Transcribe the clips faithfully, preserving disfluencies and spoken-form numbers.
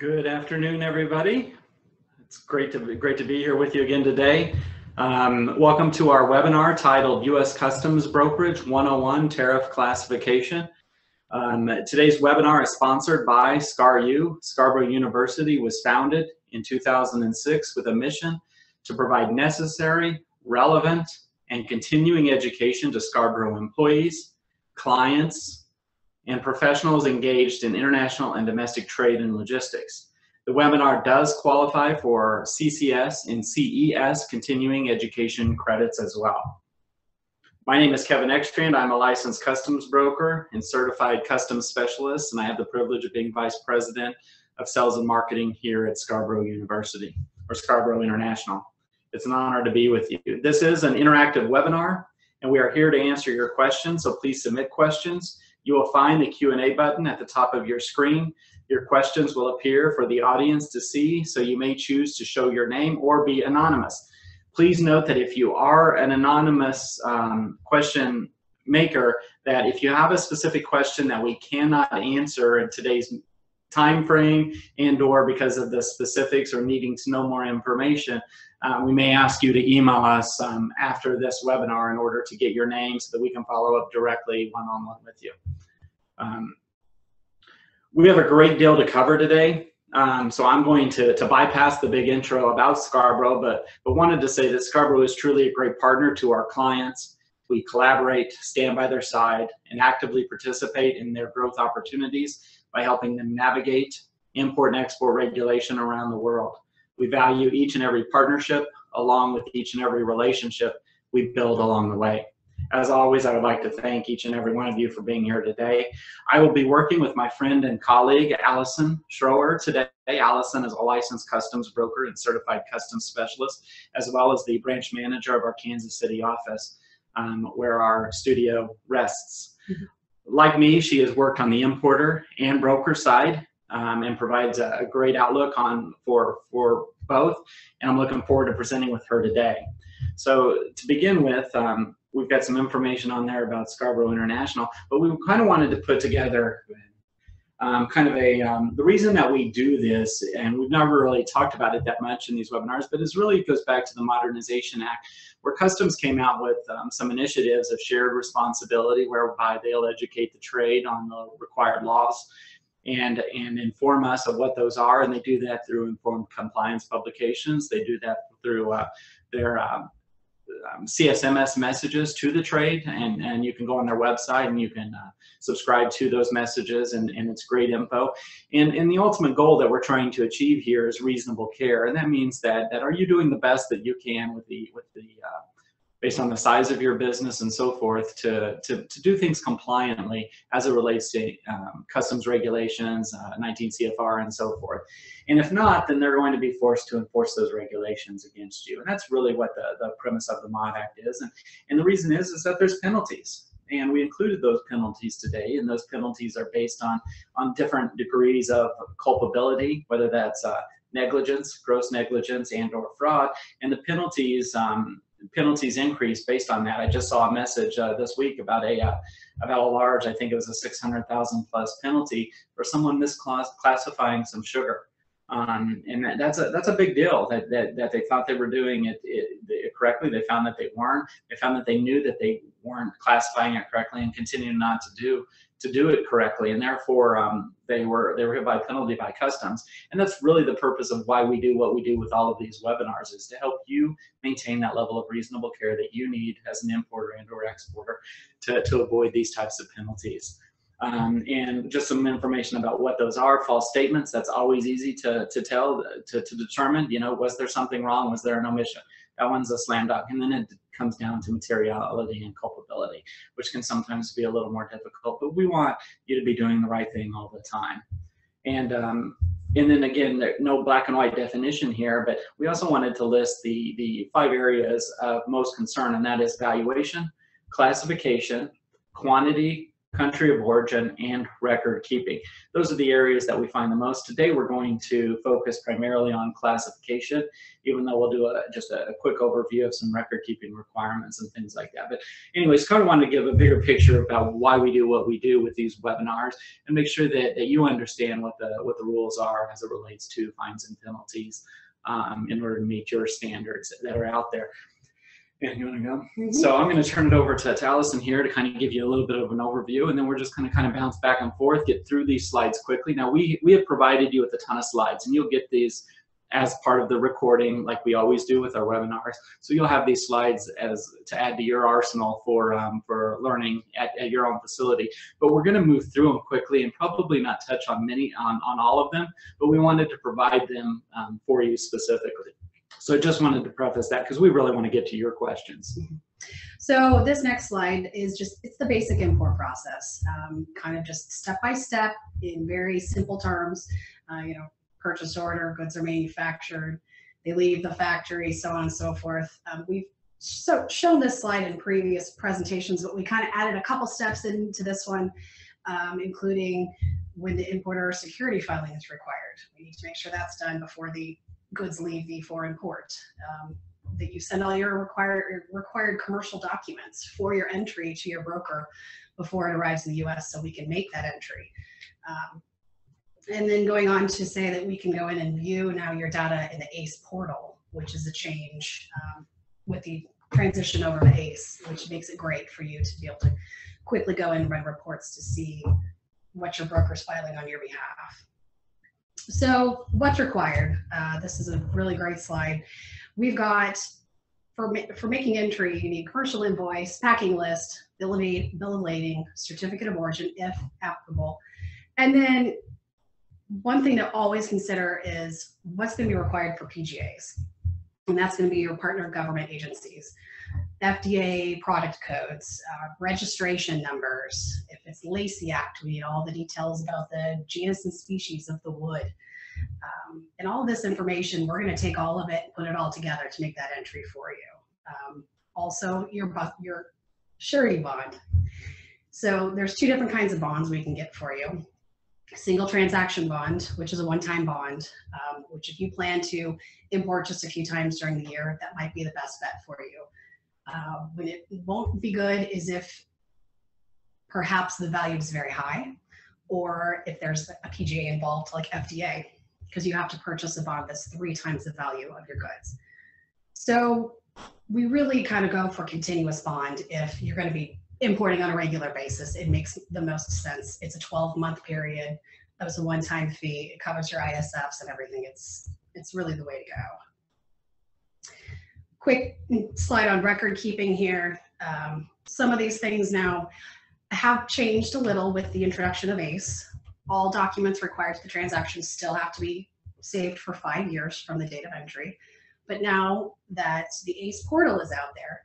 Good afternoon, everybody. It's great to be, great to be here with you again today. Um, welcome to our webinar titled U S Customs Brokerage one oh one Tariff Classification. Um, today's webinar is sponsored by SCAR-U. Scarbrough University was founded in two thousand six with a mission to provide necessary, relevant, and continuing education to Scarbrough employees, clients, and professionals engaged in international and domestic trade and logistics. The webinar does qualify for C C S and C E S continuing education credits as well. My name is Kevin Ekstrand. I'm a licensed customs broker and certified customs specialist, and I have the privilege of being vice president of sales and marketing here at Scarbrough University, or Scarbrough International. It's an honor to be with you. This is an interactive webinar, and we are here to answer your questions, so please submit questions. You will find the Q and A button at the top of your screen. Your questions will appear for the audience to see, so you may choose to show your name or be anonymous. Please note that if you are an anonymous um, question maker, that if you have a specific question that we cannot answer in today's time frame and or because of the specifics or needing to know more information, uh, we may ask you to email us um, after this webinar in order to get your name so that we can follow up directly one-on-one with you. Um, we have a great deal to cover today, um, so I'm going to, to bypass the big intro about Scarbrough, but, but wanted to say that Scarbrough is truly a great partner to our clients. We collaborate, stand by their side, and actively participate in their growth opportunities by helping them navigate import and export regulation around the world. We value each and every partnership, along with each and every relationship we build along the way. As always, I would like to thank each and every one of you for being here today. I will be working with my friend and colleague, Allison Schroer, today. Allison is a licensed customs broker and certified customs specialist, as well as the branch manager of our Kansas City office, um, where our studio rests. Mm-hmm. Like me, she has worked on the importer and broker side um, and provides a, a great outlook on for, for both, and I'm looking forward to presenting with her today. So to begin with, um, we've got some information on there about Scarbrough International, but we kind of wanted to put together um, kind of a, um, the reason that we do this, and we've never really talked about it that much in these webinars, but it's really goes back to the Modernization Act, where Customs came out with um, some initiatives of shared responsibility, whereby they'll educate the trade on the required laws and, and inform us of what those are, and they do that through informed compliance publications. They do that through uh, their um, Um, C S M S messages to the trade, and, and you can go on their website and you can uh, subscribe to those messages, and, and it's great info. And, and the ultimate goal that we're trying to achieve here is reasonable care, and that means that, that are you doing the best that you can with the, with the uh, based on the size of your business and so forth, to, to, to do things compliantly as it relates to um, customs regulations, uh, nineteen C F R and so forth. And if not, then they're going to be forced to enforce those regulations against you. And that's really what the, the premise of the Mod Act is. And, and the reason is, is that there's penalties. And we included those penalties today, and those penalties are based on, on different degrees of culpability, whether that's uh, negligence, gross negligence, and or fraud. And the penalties, um, penalties increase based on that. I just saw a message uh, this week about a uh, about a large, I think it was a six hundred thousand plus penalty for someone misclassifying some sugar, um, and that, that's a that's a big deal. That that, that they thought they were doing it, it, it correctly. They found that they weren't. They found that they knew that they weren't classifying it correctly and continued not to do to do it correctly, and therefore um, they were they were hit by penalty by customs. And that's really the purpose of why we do what we do with all of these webinars, is to help you maintain that level of reasonable care that you need as an importer and or exporter to, to avoid these types of penalties. Um, and just some information about what those are. False statements, that's always easy to, to tell, to, to determine, you know, was there something wrong? Was there an omission? That one's a slam dunk. And then it comes down to materiality and culpability, which can sometimes be a little more difficult, but we want you to be doing the right thing all the time. And um, and then again, there's no black and white definition here, but we also wanted to list the, the five areas of most concern, and that is valuation, classification, quantity, country of origin, and record keeping. Those are the areas that we find the most. Today we're going to focus primarily on classification, even though we'll do a, just a quick overview of some record keeping requirements and things like that. But anyways, kind of wanted to give a bigger picture about why we do what we do with these webinars and make sure that, that you understand what the, what the rules are as it relates to fines and penalties um, in order to meet your standards that are out there. And you want to go? Mm-hmm. So I'm going to turn it over to, to Allison here to kind of give you a little bit of an overview, and then we're just going to kind of bounce back and forth, get through these slides quickly. Now, we, we have provided you with a ton of slides, and you'll get these as part of the recording like we always do with our webinars. So you'll have these slides as to add to your arsenal for, um, for learning at, at your own facility. But we're going to move through them quickly and probably not touch on many on, on all of them, but we wanted to provide them um, for you specifically. So I just wanted to preface that because we really want to get to your questions. So this next slide is just, it's the basic import process, um, kind of just step by step in very simple terms, uh, you know, purchase order, goods are manufactured, they leave the factory, so on and so forth. Um, we've so shown this slide in previous presentations, but we kind of added a couple steps into this one, um, including when the importer security filing is required. We need to make sure that's done before the goods leave the foreign port, um, that you send all your required required commercial documents for your entry to your broker before it arrives in the U S so we can make that entry. Um, and then going on to say that we can go in and view now your data in the ACE portal, which is a change um, with the transition over to ACE, which makes it great for you to be able to quickly go in and run reports to see what your broker's filing on your behalf. So what's required? Uh, this is a really great slide. We've got, for, ma for making entry, you need commercial invoice, packing list, bill of lading, certificate of origin, if applicable. And then one thing to always consider is what's going to be required for P G As. And that's going to be your partner government agencies, F D A product codes, uh, registration numbers. If it's Lacey Act, we need all the details about the genus and species of the wood. Um, and all this information, we're going to take all of it and put it all together to make that entry for you. Um, also, your, your surety bond. So there's two different kinds of bonds we can get for you. Single transaction bond, which is a one-time bond, um, which if you plan to import just a few times during the year, that might be the best bet for you. Uh, when it won't be good is if perhaps the value is very high, or if there's a P G A involved like F D A, because you have to purchase a bond that's three times the value of your goods. So we really kind of go for continuous bond if you're going to be importing on a regular basis. It makes the most sense. It's a twelve month period. That was a one-time fee. It covers your I S Fs and everything. It's, it's really the way to go. Quick slide on record keeping here. Um, some of these things now have changed a little with the introduction of ACE. All documents required to the transaction still have to be saved for five years from the date of entry. But now that the ACE portal is out there,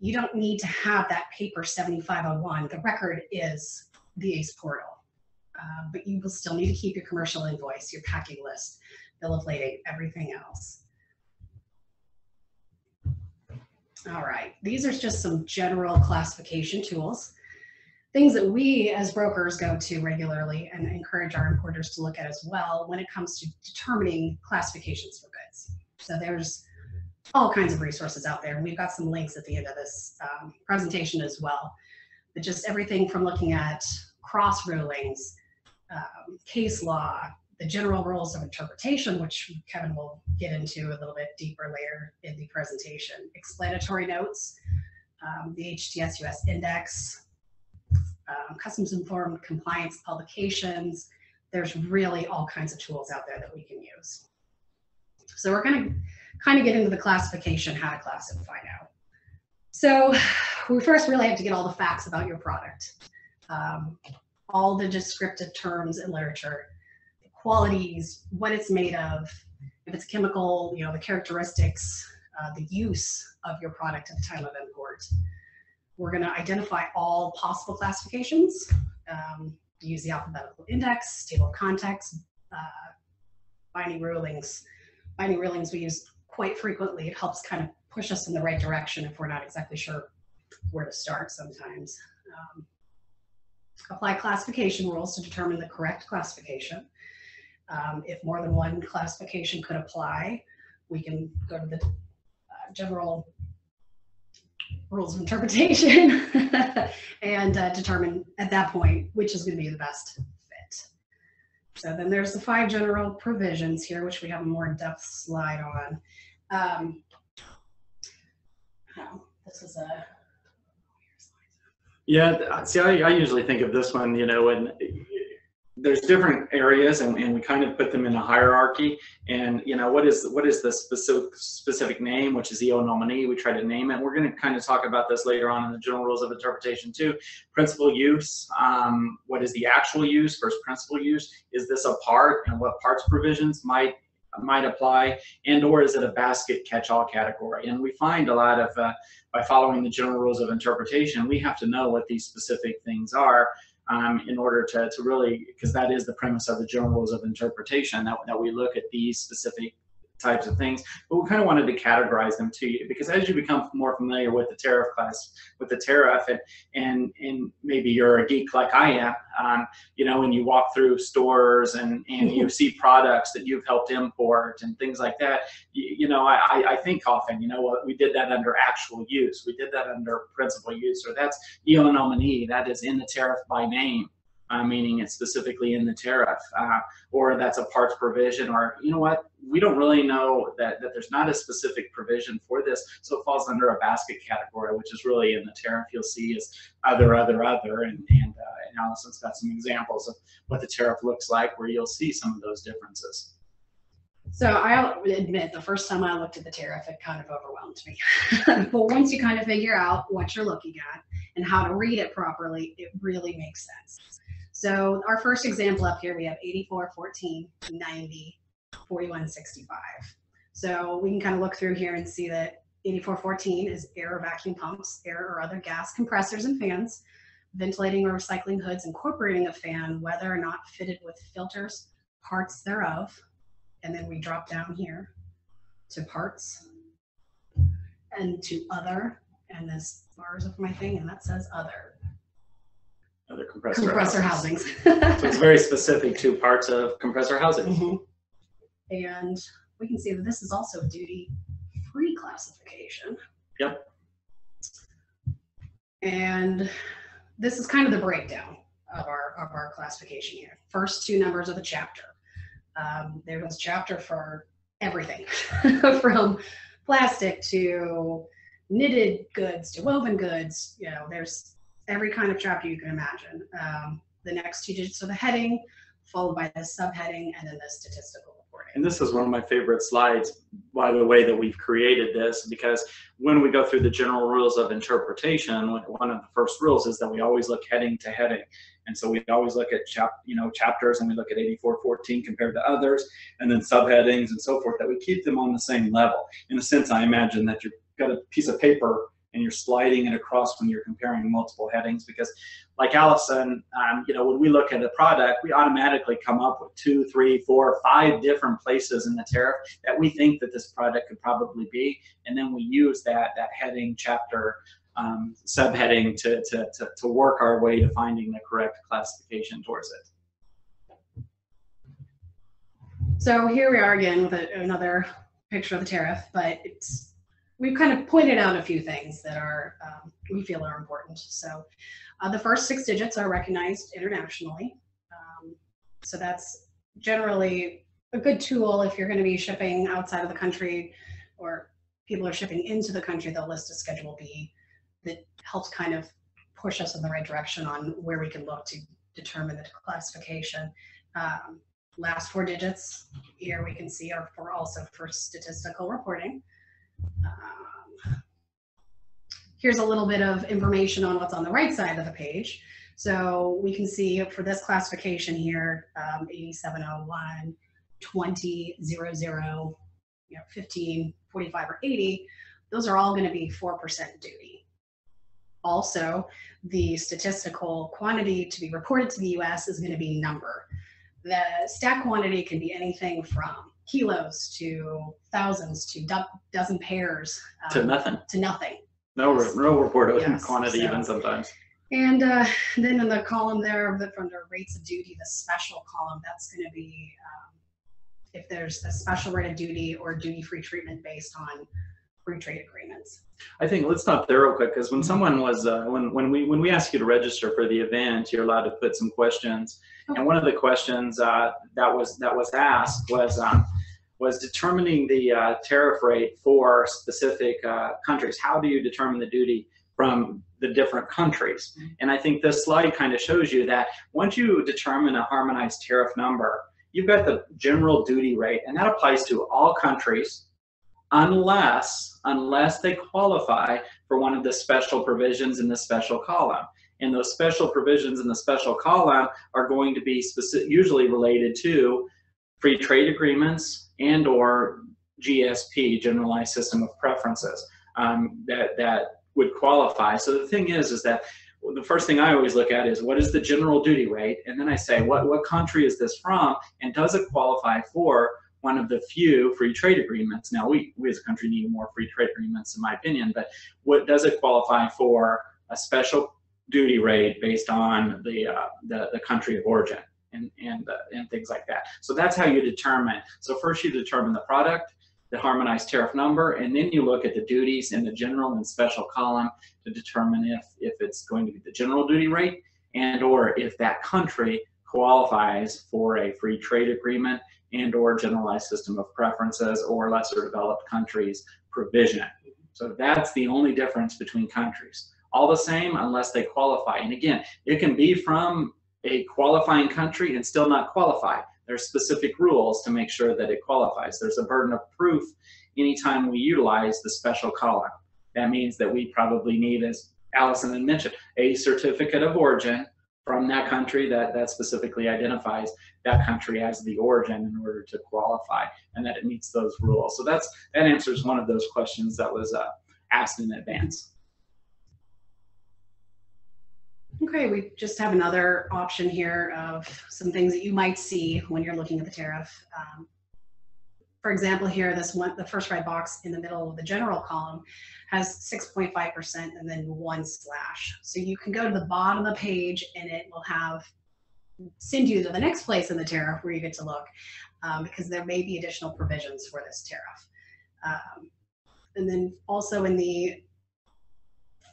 you don't need to have that paper seventy-five oh one. The record is the ACE portal, uh, but you will still need to keep your commercial invoice, your packing list, bill of lading, everything else. All right, these are just some general classification tools, things that we as brokers go to regularly and encourage our importers to look at as well when it comes to determining classifications for goods. So there's all kinds of resources out there, and we've got some links at the end of this um, presentation as well. But just everything from looking at cross rulings, um, case law, the general rules of interpretation, which Kevin will get into a little bit deeper later in the presentation, explanatory notes, um, the H T S U S index, um, customs informed compliance publications. There's really all kinds of tools out there that we can use. So we're going to kind of get into the classification, how to classify now. So we first really have to get all the facts about your product, um, all the descriptive terms in literature, the qualities, what it's made of, if it's chemical, you know, the characteristics, uh, the use of your product at the time of import. We're going to identify all possible classifications, um, use the alphabetical index, table of contents, uh, binding rulings. Binding rulings we use quite frequently. It helps kind of push us in the right direction if we're not exactly sure where to start sometimes. Um, apply classification rules to determine the correct classification. Um, if more than one classification could apply, we can go to the uh, general rules of interpretation and uh, determine at that point which is going to be the best fit. So then there's the five general provisions here, which we have a more in-depth slide on. Um, oh, this is a yeah. See, I, I usually think of this one, you know, when there's different areas, and, and we kind of put them in a hierarchy. And you know, what is what is the specific specific name, which is E O nominee? We try to name it. We're going to kind of talk about this later on in the general rules of interpretation too. Principal use. Um, what is the actual use versus principal use? Is this a part, and what parts provisions might might apply, and or is it a basket catch-all category? And we find a lot of uh, by following the general rules of interpretation, we have to know what these specific things are. Um, in order to, to really, because that is the premise of the general rules of interpretation, that, that we look at these specific types of things, but we kind of wanted to categorize them to you, because as you become more familiar with the tariff class, with the tariff, and, and, and maybe you're a geek like I am, um, you know, when you walk through stores and, and you see products that you've helped import and things like that, you, you know, I, I think often, you know, we did that under actual use, we did that under principal use, or that's E O nominee, that is in the tariff by name. Uh, meaning it's specifically in the tariff, uh, or that's a parts provision, or you know what, we don't really know that, that there's not a specific provision for this, so it falls under a basket category, which is really in the tariff. You'll see is other, other, other, and, and, uh, and Allison's got some examples of what the tariff looks like, where you'll see some of those differences. So I'll admit, the first time I looked at the tariff, it kind of overwhelmed me. But once you kind of figure out what you're looking at and how to read it properly, it really makes sense. So our first example up here, we have eighty-four fourteen, ninety, forty-one sixty-five. So we can kind of look through here and see that eighty-four fourteen is air or vacuum pumps, air or other gas compressors and fans, ventilating or recycling hoods incorporating a fan, whether or not fitted with filters, parts thereof. And then we drop down here to parts and to other, and this bars up my thing, and that says other. Other compressor, compressor housings. housings. So it's very specific to parts of compressor housing. Mm-hmm. And we can see that this is also duty-free classification. Yep. And this is kind of the breakdown of our, of our classification here. First two numbers of the chapter. Um, there was a chapter for everything, from plastic to knitted goods to woven goods. You know, there's every kind of chapter you can imagine. Um, the next two digits of the heading, followed by the subheading, and then the statistical reporting. And this is one of my favorite slides, by the way, that we've created this, because when we go through the general rules of interpretation, one of the first rules is that we always look heading to heading. And so we always look at chap, you know, chapters, and we look at eighty-four fourteen compared to others, and then subheadings and so forth, that we keep them on the same level. In a sense, I imagine that you've got a piece of paper and you're sliding it across when you're comparing multiple headings, because like Allison, um, you know, when we look at a product, we automatically come up with two, three, four, five different places in the tariff that we think that this product could probably be. And then we use that, that heading, chapter, um, subheading to, to, to, to work our way to finding the correct classification towards it. So here we are again with a, another picture of the tariff, but it's, we've kind of pointed out a few things that are, um, we feel are important. So uh, the first six digits are recognized internationally. Um, so that's generally a good tool if you're gonna be shipping outside of the country, or people are shipping into the country, they'll list a Schedule B that helps kind of push us in the right direction on where we can look to determine the classification. Um, last four digits here we can see are for also for statistical reporting. Um, here's a little bit of information on what's on the right side of the page. So we can see for this classification here, um, eighty-seven oh one, twenty, zero zero, you know, fifteen, forty-five, or eighty, those are all going to be four percent duty. Also, the statistical quantity to be reported to the U S is going to be number. The stack quantity can be anything from kilos to thousands to do dozen pairs. Um, to nothing. To nothing. No, no report on yes. quantity so, even sometimes. And uh, then in the column there the, under rates of duty, the special column, that's going to be um, if there's a special rate of duty or duty-free treatment based on free trade agreements. I think let's stop there real quick, because when someone was uh, when when we when we ask you to register for the event, you're allowed to put some questions, okay. And one of the questions uh, that was that was asked was um, was determining the uh, tariff rate for specific uh, countries. How do you determine the duty from the different countries? And I think this slide kind of shows you that once you determine a harmonized tariff number, you've got the general duty rate, and that applies to all countries unless unless they qualify for one of the special provisions in the special column. And those special provisions in the special column are going to be specific, usually related to free trade agreements and or G S P, generalized system of preferences, um, that that would qualify. So the thing is is that the first thing I always look at is what is the general duty rate, and then I say what what country is this from, and does it qualify for one of the few free trade agreements? Now we, we as a country need more free trade agreements in my opinion, but what does it qualify for a special duty rate based on the uh, the, the country of origin and and, uh, and things like that? So that's how you determine. So first you determine the product, the harmonized tariff number, and then you look at the duties in the general and special column to determine if, if it's going to be the general duty rate and or if that country qualifies for a free trade agreement and or generalized system of preferences or lesser developed countries provision. So that's the only difference between countries. All the same unless they qualify. And again, it can be from a qualifying country and still not qualify. There's specific rules to make sure that it qualifies. There's a burden of proof anytime we utilize the special column. That means that we probably need, as Allison had mentioned, a certificate of origin from that country that, that specifically identifies that country as the origin in order to qualify, and that it meets those rules. So that's that answers one of those questions that was uh, asked in advance. Okay, we just have another option here of some things that you might see when you're looking at the tariff. Um, for example, here, this one, the first red box in the middle of the general column has six point five percent and then one slash. So you can go to the bottom of the page and it will have send you to the next place in the tariff where you get to look, um, because there may be additional provisions for this tariff. Um, and then also in the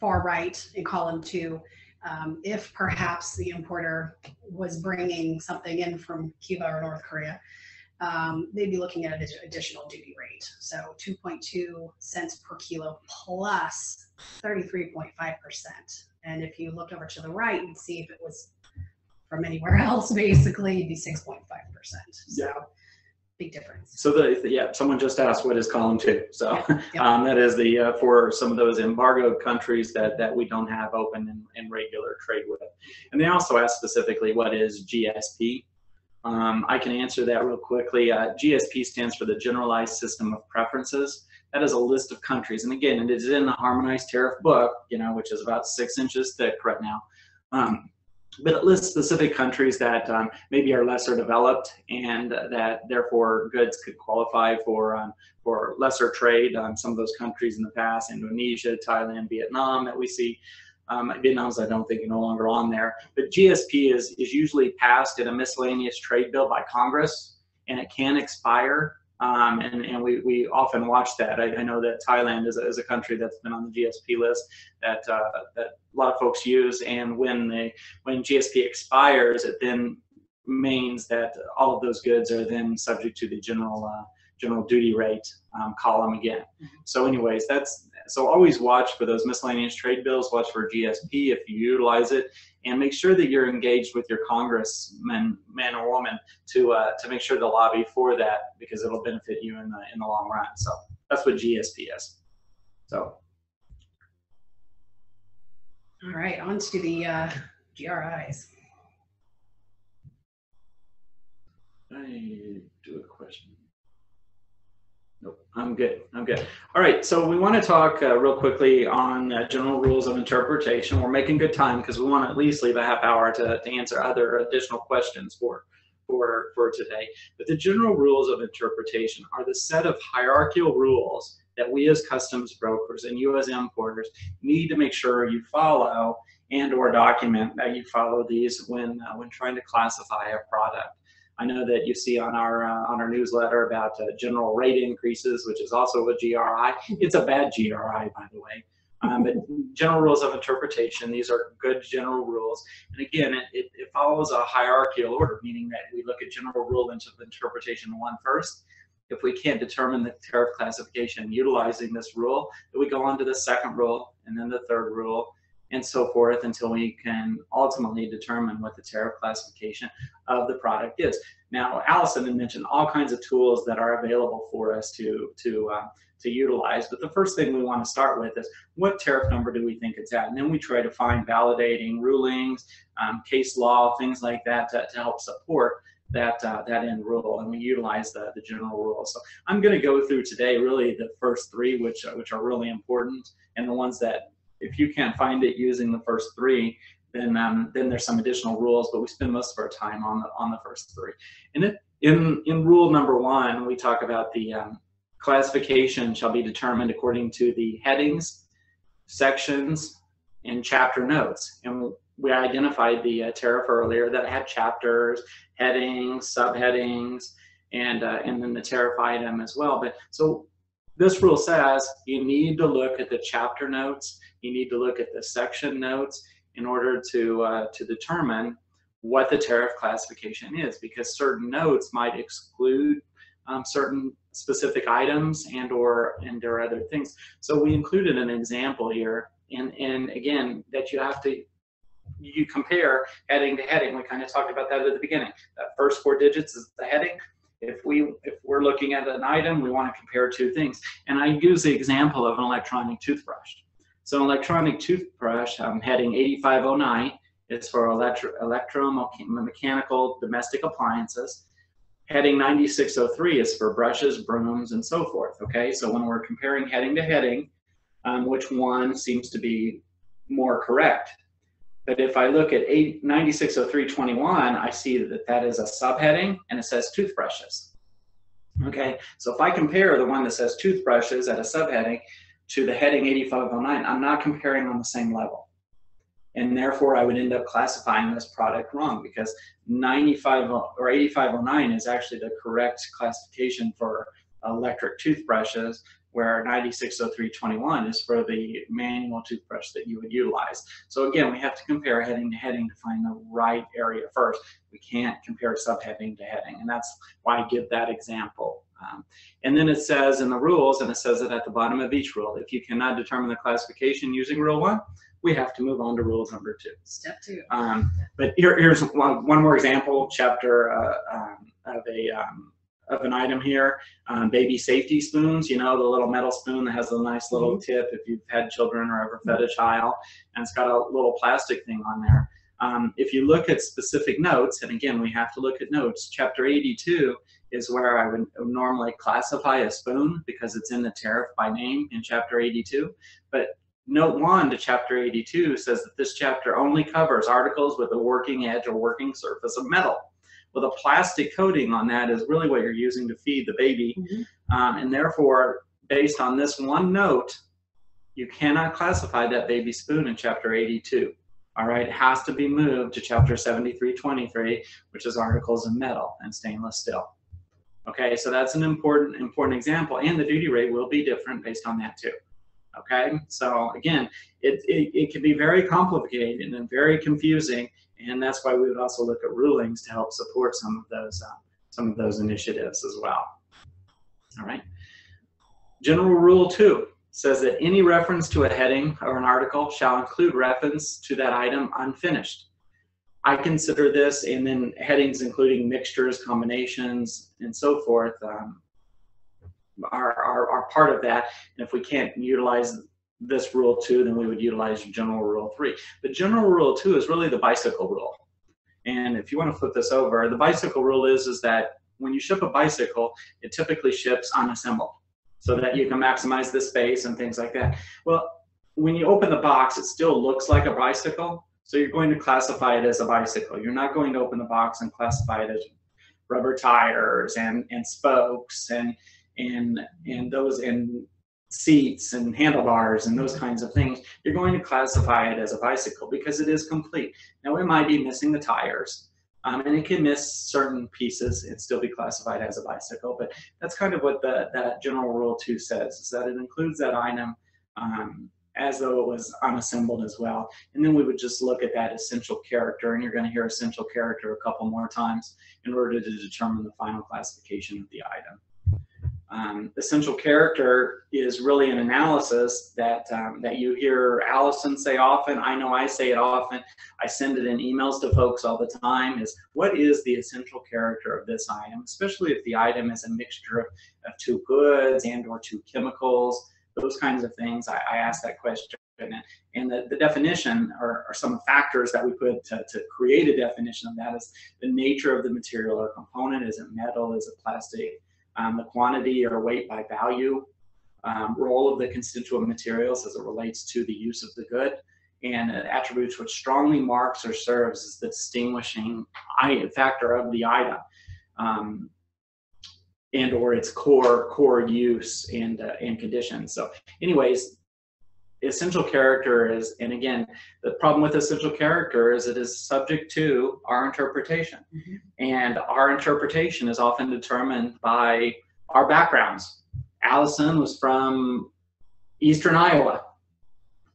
far right in column two, Um, if perhaps the importer was bringing something in from Cuba or North Korea, um, they'd be looking at an additional duty rate. So two point two cents per kilo plus thirty-three point five percent. And if you looked over to the right and see if it was from anywhere else, basically it'd be six point five percent. So big difference. So the, yeah, someone just asked what is column two. So yeah, yeah. Um, that is the uh, for some of those embargoed countries that that we don't have open and, and regular trade with. And they also asked specifically what is G S P. Um, I can answer that real quickly. Uh, G S P stands for the Generalized System of Preferences. That is a list of countries, and again, it is in the Harmonized Tariff book, you know, which is about six inches thick right now. Um, But it lists specific countries that um, maybe are lesser developed, and uh, that therefore goods could qualify for um, for lesser trade. Um, some of those countries in the past, Indonesia, Thailand, Vietnam, that we see. Um, Vietnam's I don't think are no longer on there. But G S P is is usually passed in a miscellaneous trade bill by Congress, and it can expire. Um, and, and we, we often watch that. I, I know that Thailand is a, is a country that's been on the G S P list that, uh, that a lot of folks use, and when, they, when G S P expires, it then means that all of those goods are then subject to the general, uh, general duty rate um, column again. Mm-hmm. So anyways, that's, so always watch for those miscellaneous trade bills, watch for G S P if you utilize it, and make sure that you're engaged with your congressman, man or woman, to uh, to make sure to lobby for that, because it'll benefit you in the in the long run. So that's what G S P is. So, all right, on to the uh, G R Is. I do a question. Nope, I'm good. I'm good. All right, so we want to talk uh, real quickly on uh, general rules of interpretation. We're making good time because we want to at least leave a half hour to, to answer other additional questions for, for, for today. But the general rules of interpretation are the set of hierarchical rules that we as customs brokers and you as importers need to make sure you follow and or document that you follow these when, uh, when trying to classify a product. I know that you see on our uh, on our newsletter about uh, general rate increases, which is also a G R I. It's a bad G R I, by the way. Um, but general rules of interpretation, these are good general rules. And again, it, it, it follows a hierarchical order, meaning that we look at general rule into the interpretation one first. If we can't determine the tariff classification utilizing this rule, then we go on to the second rule and then the third rule, and so forth, until we can ultimately determine what the tariff classification of the product is. Now, Allison had mentioned all kinds of tools that are available for us to, to, uh, to utilize, but the first thing we want to start with is what tariff number do we think it's at? And then we try to find validating rulings, um, case law, things like that to, to help support that, uh, that end rule, and we utilize the, the general rule. So I'm going to go through today really the first three, which, which are really important, and the ones that if you can't find it using the first three, then um, then there's some additional rules, but we spend most of our time on the on the first three. And it, in in rule number one, we talk about the um, classification shall be determined according to the headings, sections, and chapter notes. And we identified the uh, tariff earlier that had chapters, headings, subheadings, and uh, and then the tariff item as well. But so this rule says you need to look at the chapter notes. You need to look at the section notes in order to uh, to determine what the tariff classification is, because certain notes might exclude um, certain specific items and or and or other things. So we included an example here, and and again that you have to you compare heading to heading. We kind of talked about that at the beginning. That first four digits is the heading. If, we, if we're looking at an item, we want to compare two things. And I use the example of an electronic toothbrush. So an electronic toothbrush, um, heading eighty-five oh nine, is for electro electromechanical domestic appliances. Heading ninety-six oh three is for brushes, brooms, and so forth. Okay, so when we're comparing heading to heading, um, which one seems to be more correct? But if I look at ninety-six oh three twenty-one, I see that that is a subheading and it says toothbrushes. Okay, so if I compare the one that says toothbrushes at a subheading to the heading eighty-five oh nine, I'm not comparing on the same level. And therefore I would end up classifying this product wrong, because ninety-five or eighty-five oh nine is actually the correct classification for electric toothbrushes, where ninety-six oh three twenty-one is for the manual toothbrush that you would utilize. So again, we have to compare heading to heading to find the right area first. We can't compare subheading to heading, and that's why I give that example. Um, and then it says in the rules, and it says it at the bottom of each rule, if you cannot determine the classification using rule one, we have to move on to rules number two. Step two. Um, but here, here's one, one more example, chapter uh, um, of a, um, of an item here, um, baby safety spoons, you know, the little metal spoon that has a nice little mm-hmm. tip if you've had children or ever fed a child, and it's got a little plastic thing on there. Um, if you look at specific notes, and again, we have to look at notes, chapter eighty-two is where I would normally classify a spoon because it's in the tariff by name in chapter eighty-two. But note one to chapter eighty-two says that this chapter only covers articles with a working edge or working surface of metal. Well, the plastic coating on that is really what you're using to feed the baby. Mm-hmm. um, and therefore, based on this one note, you cannot classify that baby spoon in chapter eighty-two. All right, it has to be moved to chapter seventy-three twenty-three, which is articles of metal and stainless steel. Okay, so that's an important, important example, and the duty rate will be different based on that too. Okay, so again, it, it, it can be very complicated and very confusing, and that's why we would also look at rulings to help support some of those uh, some of those initiatives as well. All right. General Rule two says that any reference to a heading or an article shall include reference to that item unfinished. I consider this, and then headings including mixtures, combinations, and so forth um, are, are, are part of that. And if we can't utilize this rule two, then we would utilize general rule three. But general rule two is really the bicycle rule. And if you want to flip this over, the bicycle rule is, is that when you ship a bicycle, it typically ships unassembled so that you can maximize the space and things like that. Well, when you open the box, it still looks like a bicycle. So you're going to classify it as a bicycle. You're not going to open the box and classify it as rubber tires and, and spokes and, and, and those and seats and handlebars and those kinds of things, you're going to classify it as a bicycle because it is complete. Now, it might be missing the tires, um, and it can miss certain pieces and still be classified as a bicycle, but that's kind of what the, that general rule two says, is that it includes that item um, as though it was unassembled as well. And then we would just look at that essential character, and you're going to hear essential character a couple more times in order to determine the final classification of the item. Um, essential character is really an analysis that, um, that you hear Allison say often, I know I say it often, I send it in emails to folks all the time, is what is the essential character of this item, especially if the item is a mixture of, of two goods and or two chemicals, those kinds of things. I, I ask that question, and the, the definition or, or some factors that we put to, to create a definition of that is the nature of the material or component. Is it metal? Is it plastic? Um, the quantity or weight by value, um, role of the constituent materials as it relates to the use of the good, and uh, attributes which strongly marks or serves as the distinguishing factor of the item, um, and or its core core use and, uh, and conditions. So anyways, essential character is, and again, the problem with essential character is it is subject to our interpretation. Mm-hmm. And our interpretation is often determined by our backgrounds. Allison was from Eastern Iowa.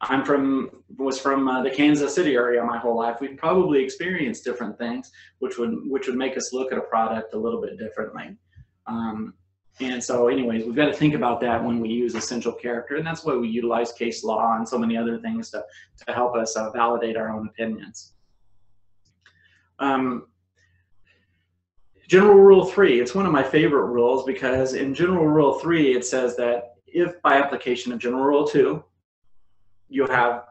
I'm from, was from uh, the Kansas City area my whole life. We've probably experienced different things, which would, which would make us look at a product a little bit differently. Um, And so anyways, we've got to think about that when we use essential character, and that's why we utilize case law and so many other things to, to help us uh, validate our own opinions. Um, general rule three, it's one of my favorite rules, because in general rule three, it says that if by application of general rule two, you have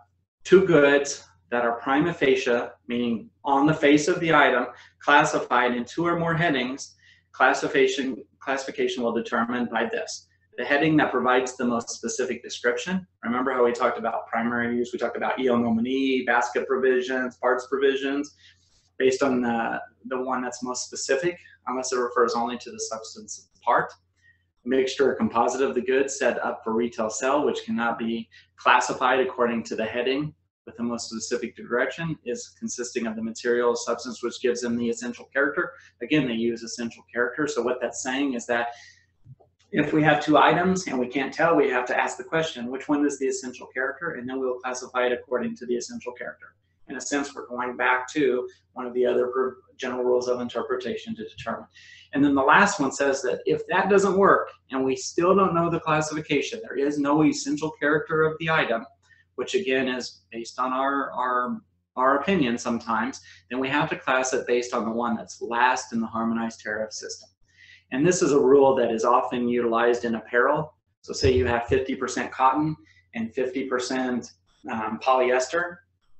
two goods that are prima facie, meaning on the face of the item, classified in two or more headings, classification classification will determine by this. The heading that provides the most specific description. Remember how we talked about primary use, we talked about E O nominee, basket provisions, parts provisions, based on the, the one that's most specific, unless it refers only to the substance of the part. Mixture or composite of the goods set up for retail sale, which cannot be classified according to the heading with the most specific direction, is consisting of the material substance which gives them the essential character. Again, they use essential character. So what that's saying is that if we have two items and we can't tell, we have to ask the question, which one is the essential character? And then we'll classify it according to the essential character. In a sense, we're going back to one of the other general rules of interpretation to determine. And then the last one says that if that doesn't work and we still don't know the classification, there is no essential character of the item, which again is based on our, our, our opinion sometimes, then we have to class it based on the one that's last in the harmonized tariff system. And this is a rule that is often utilized in apparel. So say you have fifty percent cotton and fifty percent um, polyester,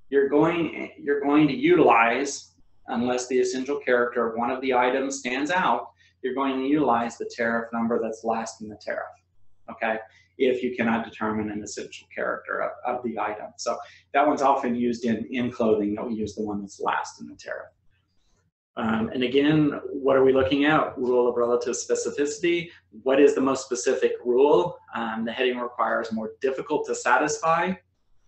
you're going, you're going to utilize, unless the essential character of one of the items stands out, you're going to utilize the tariff number that's last in the tariff, okay? If you cannot determine an essential character of, of the item. So that one's often used in, in clothing, that we use the one that's last in the tariff. Um, and again, what are we looking at? Rule of relative specificity. What is the most specific rule? Um, the heading requires more difficult to satisfy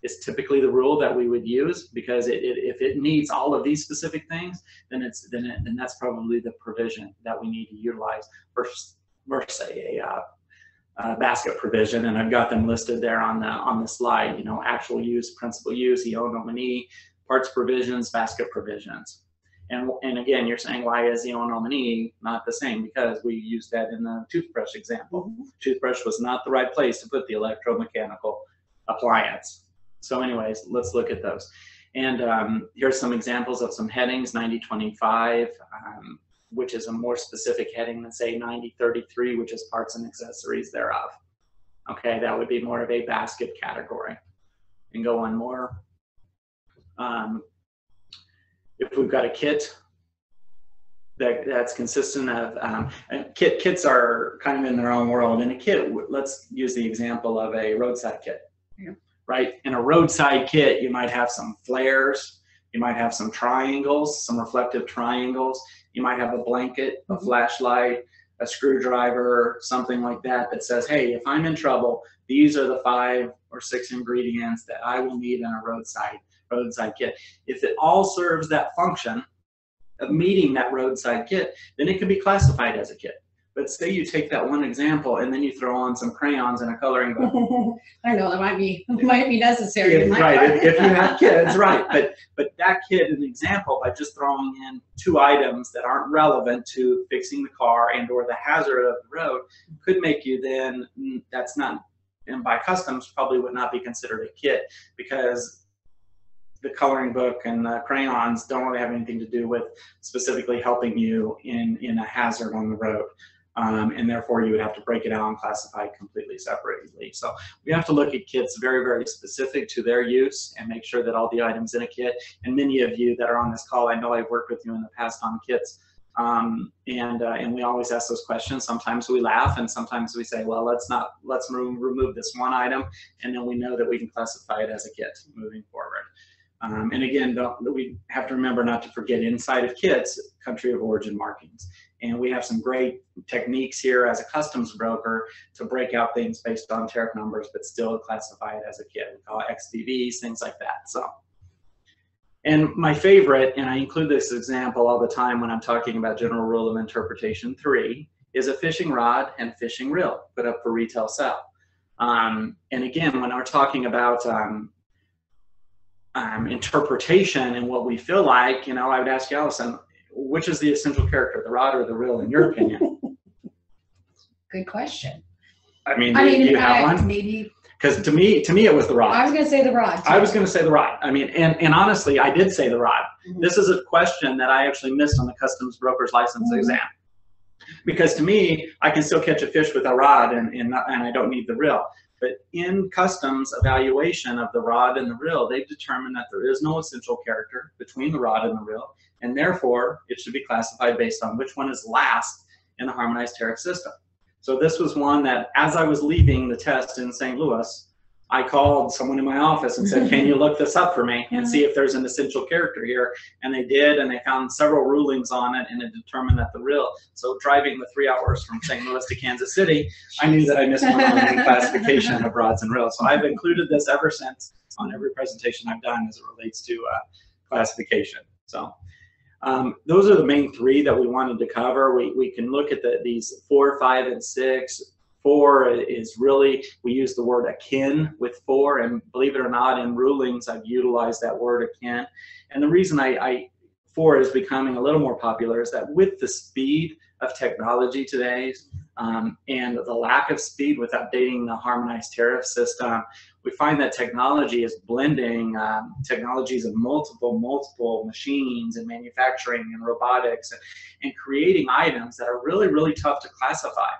is typically the rule that we would use, because it, it, if it needs all of these specific things, then, it's, then, it, then that's probably the provision that we need to utilize versus, versus say a uh, Uh, basket provision, and I've got them listed there on the on the slide. You know, actual use, principal use, E O nominee, parts provisions, basket provisions, and and again, you're saying why is E O nominee not the same? Because we used that in the toothbrush example. Mm-hmm. Toothbrush was not the right place to put the electromechanical appliance. So, anyways, let's look at those. And um, here's some examples of some headings: ninety twenty-five. Um, which is a more specific heading than say ninety thirty-three, which is parts and accessories thereof. Okay, that would be more of a basket category. And go on more. Um, if we've got a kit that, that's consistent of, um, kit, kits are kind of in their own world. In a kit, let's use the example of a roadside kit, yeah. Right? In a roadside kit, you might have some flares, you might have some triangles, some reflective triangles, you might have a blanket, a flashlight, a screwdriver, something like that, that says, hey, if I'm in trouble, these are the five or six ingredients that I will need in a roadside roadside kit. If it all serves that function of meeting that roadside kit, then it can be classified as a kit. But say you take that one example and then you throw on some crayons and a coloring book. I know, that might be might be necessary. If, right, if, if you have kids, right. But but that kid is an example by just throwing in two items that aren't relevant to fixing the car and or the hazard of the road could make you then, that's not, and by customs probably would not be considered a kit, because the coloring book and the crayons don't really have anything to do with specifically helping you in, in a hazard on the road. Um, and therefore you would have to break it out and classify completely separately. So we have to look at kits very, very specific to their use and make sure that all the items in a kit, and many of you that are on this call, I know I've worked with you in the past on kits, um, and, uh, and we always ask those questions. Sometimes we laugh and sometimes we say, well, let's not, let's re- remove this one item, and then we know that we can classify it as a kit moving forward. Um, and again, don't, we have to remember not to forget inside of kits, country of origin markings. And we have some great techniques here as a customs broker to break out things based on tariff numbers, but still classify it as a kit. We call it X D Vs, things like that. So, and my favorite, and I include this example all the time when I'm talking about General Rule of Interpretation three, is a fishing rod and fishing reel put up for retail sale. Um, and again, when we're talking about um, um, interpretation and what we feel like, you know, I would ask you, Allison, which is the essential character, the rod or the reel, in your opinion? Good question. I mean, I do, mean do you have I, one? Maybe. Because to me, to me, it was the rod. I was going to say the rod. Too. I was going to say the rod. I mean, and, and honestly, I did say the rod. Mm-hmm. This is a question that I actually missed on the customs broker's license mm-hmm. exam. Because to me, I can still catch a fish with a rod and, and, not, and I don't need the reel. But in customs evaluation of the rod and the reel, they've determined that there is no essential character between the rod and the reel, and therefore it should be classified based on which one is last in the harmonized tariff system. So this was one that, as I was leaving the test in Saint Louis, I called someone in my office and said, can you look this up for me and see if there's an essential character here? And they did, and they found several rulings on it, and it determined that the real, so driving the three hours from Saint Louis to Kansas City, I knew that I missed my own classification of rods and reels. So I've included this ever since on every presentation I've done as it relates to uh, classification. So um, those are the main three that we wanted to cover. We, we can look at the, these four, five, and six. Four is really, we use the word akin with four, and believe it or not, in rulings, I've utilized that word akin. And the reason I, I four is becoming a little more popular is that with the speed of technology today, um, and the lack of speed with updating the harmonized tariff system, we find that technology is blending um, technologies of multiple, multiple machines and manufacturing and robotics, and, and creating items that are really, really tough to classify.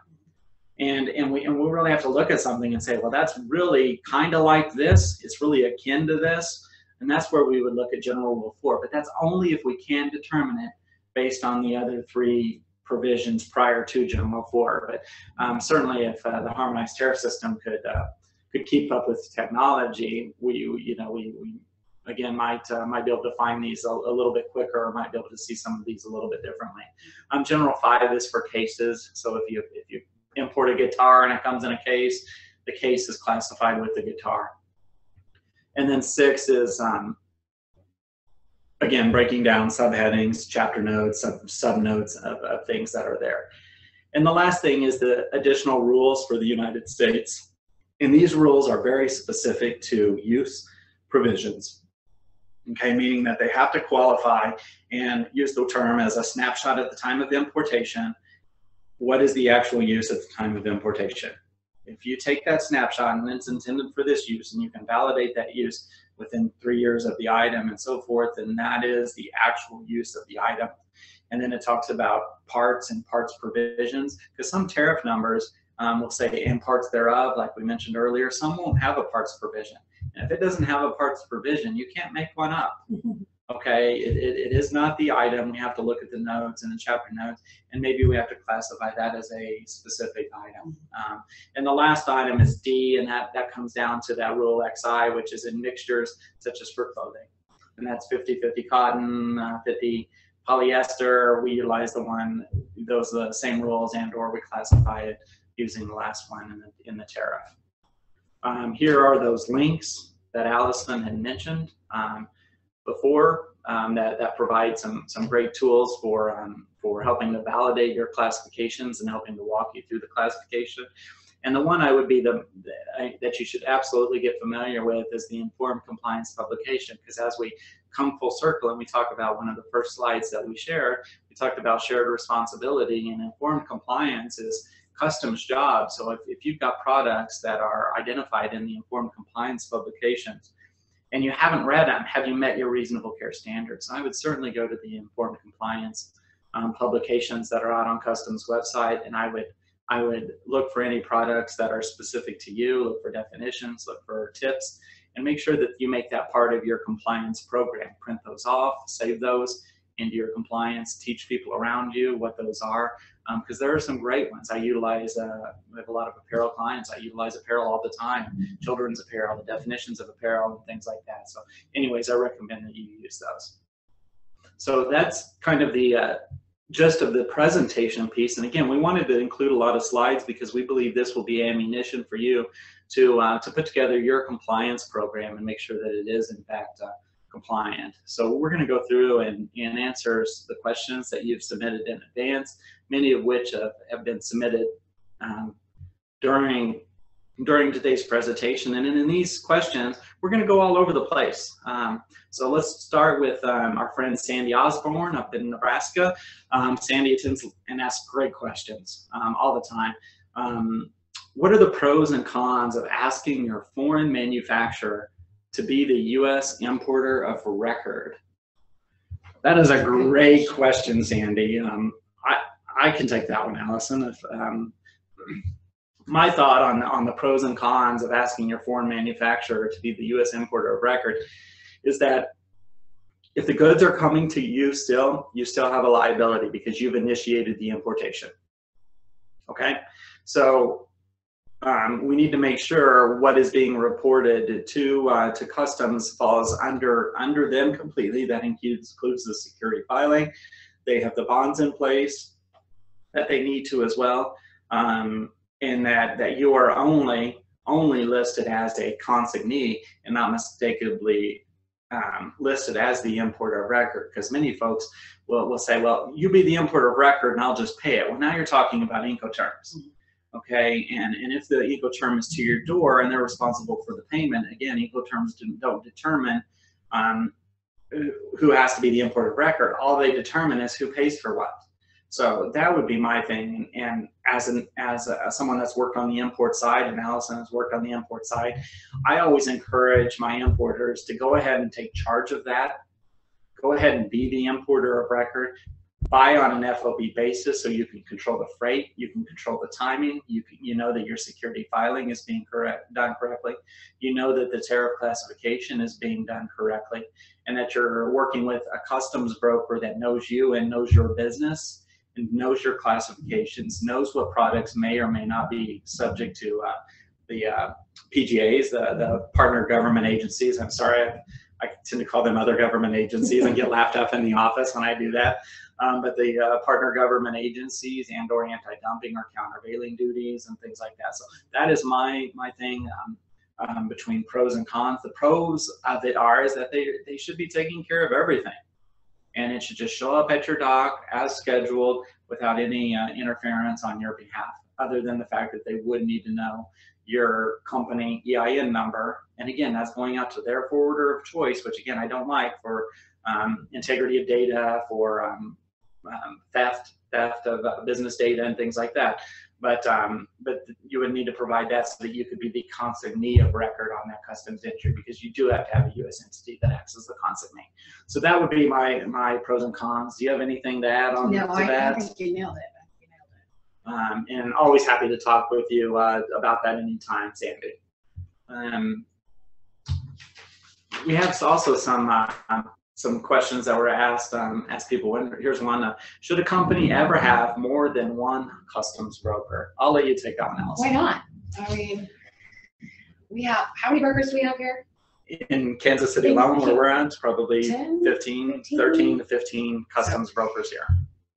And, and, we, and we really have to look at something and say, well, that's really kind of like this. It's really akin to this. And that's where we would look at General Rule four. But that's only if we can determine it based on the other three provisions prior to General four. But um, certainly if uh, the harmonized tariff system could uh, could keep up with technology, we, you know, we, we again, might, uh, might be able to find these a, a little bit quicker, or might be able to see some of these a little bit differently. Um, General five is for cases. So if you, if you import a guitar and it comes in a case, the case is classified with the guitar. And then six is, um, again, breaking down subheadings, chapter notes, sub, sub notes of, of things that are there. And the last thing is the additional rules for the United States. And these rules are very specific to use provisions. Okay, meaning that they have to qualify and use the term as a snapshot at the time of importation. What is the actual use at the time of importation? If you take that snapshot and it's intended for this use, and you can validate that use within three years of the item and so forth, then that is the actual use of the item. And then it talks about parts and parts provisions, because some tariff numbers um, will say and parts thereof, like we mentioned earlier. Some won't have a parts provision. And if it doesn't have a parts provision, you can't make one up. Okay, it, it, it is not the item. We have to look at the notes and the chapter notes, and maybe we have to classify that as a specific item. Um, and the last item is D, and that, that comes down to that rule X I, which is in mixtures such as for clothing. And that's fifty fifty cotton, uh, fifty polyester, we utilize the one, those are the same rules, and or we classify it using the last one in the, in the tariff. Um, here are those links that Allison had mentioned um, before um, that, that provide some, some great tools for, um, for helping to validate your classifications and helping to walk you through the classification. And the one I would be the, the I, that you should absolutely get familiar with is the informed compliance publication, because as we come full circle and we talk about one of the first slides that we shared, we talked about shared responsibility, and informed compliance is customs job. So if, if you've got products that are identified in the informed compliance publications and you haven't read them, have you met your reasonable care standards? I would certainly go to the informed compliance um, publications that are out on customs website, and I would I would look for any products that are specific to you, look for definitions, look for tips, and make sure that you make that part of your compliance program. Print those off, save those into your compliance, teach people around you what those are, because um, there are some great ones. I utilize, uh, I have a lot of apparel clients, I utilize apparel all the time, children's apparel, the definitions of apparel and things like that. So anyways, I recommend that you use those. So that's kind of the uh, just of the presentation piece. And again, we wanted to include a lot of slides because we believe this will be ammunition for you to, uh, to put together your compliance program and make sure that it is in fact uh, compliant. So we're gonna go through and, and answer the questions that you've submitted in advance, many of which have, have been submitted um, during, during today's presentation. And in these questions, we're gonna go all over the place. Um, so let's start with um, our friend Sandy Osborne up in Nebraska. Um, Sandy attends and asks great questions um, all the time. Um, what are the pros and cons of asking your foreign manufacturer to be the U S importer of record? That is a great question, Sandy. Um, I, I can take that one, Allison. If, um, my thought on, on the pros and cons of asking your foreign manufacturer to be the U S importer of record is that if the goods are coming to you still, you still have a liability because you've initiated the importation, okay? So um, we need to make sure what is being reported to, uh, to customs falls under, under them completely. That includes, includes the security filing. They have the bonds in place that they need to as well. Um, in that, that you are only only listed as a consignee and not mistakenly um, listed as the importer of record, because many folks will, will say, well, you be the importer of record and I'll just pay it. Well, now you're talking about Incoterms, okay? And, and if the Incoterm is to your door and they're responsible for the payment, again, Incoterms don't determine um, who has to be the importer of record. All they determine is who pays for what. So that would be my thing, and, and as an as a, someone that's worked on the import side, and Allison has worked on the import side, I always encourage my importers to go ahead and take charge of that. Go ahead and be the importer of record. Buy on an F O B basis, so you can control the freight, you can control the timing, you can, you know that your security filing is being correct, done correctly, you know that the tariff classification is being done correctly, and that you're working with a customs broker that knows you and knows your business, and knows your classifications, knows what products may or may not be subject to uh, the uh, P G As, the, the partner government agencies. I'm sorry, I, I tend to call them other government agencies and get laughed off in the office when I do that. Um, but the uh, partner government agencies and or anti-dumping or countervailing duties and things like that. So that is my, my thing um, um, between pros and cons. The pros of it are is that they, they should be taking care of everything. And it should just show up at your dock as scheduled without any uh, interference on your behalf, other than the fact that they would need to know your company E I N number. And again, that's going out to their forwarder of choice, which again, I don't like for um, integrity of data, for um, um, theft, theft of uh, business data and things like that. But, um, but you would need to provide that so that you could be the consignee of record on that customs entry, because you do have to have a U S entity that acts as the consignee. So that would be my my pros and cons. Do you have anything to add on no, to I, that? No, I think you nailed it. You nailed it. Um, and always happy to talk with you uh, about that anytime, Sandy. Um, we have also some uh, some questions that were asked um, as people wonder. Here's one. Uh, should a company ever have more than one customs broker? I'll let you take that one, Allison. Why not? I mean, we have, how many brokers do we have here? in Kansas City alone, where we're at, it's probably ten, fifteen, thirteen to fifteen customs brokers here.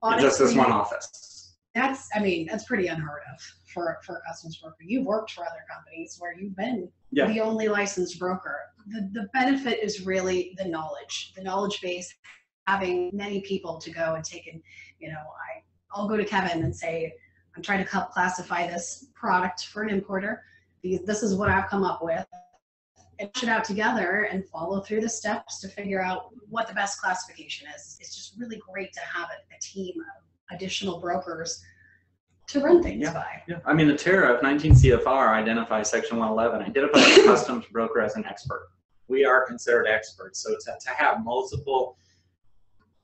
Honestly, in just this one office. That's, I mean, that's pretty unheard of for, for a customs broker. You've worked for other companies where you've been yeah. the only licensed broker. The, the benefit is really the knowledge, the knowledge base, having many people to go and take in, you know, I, I'll go to Kevin and say, I'm trying to help classify this product for an importer. This is what I've come up with. And push it out together and follow through the steps to figure out what the best classification is. It's just really great to have a, a team of additional brokers to run things yeah, by. Yeah. I mean, the tariff, nineteen C F R identifies section one eleven, identifies the customs broker as an expert. We are considered experts. So to, to have multiple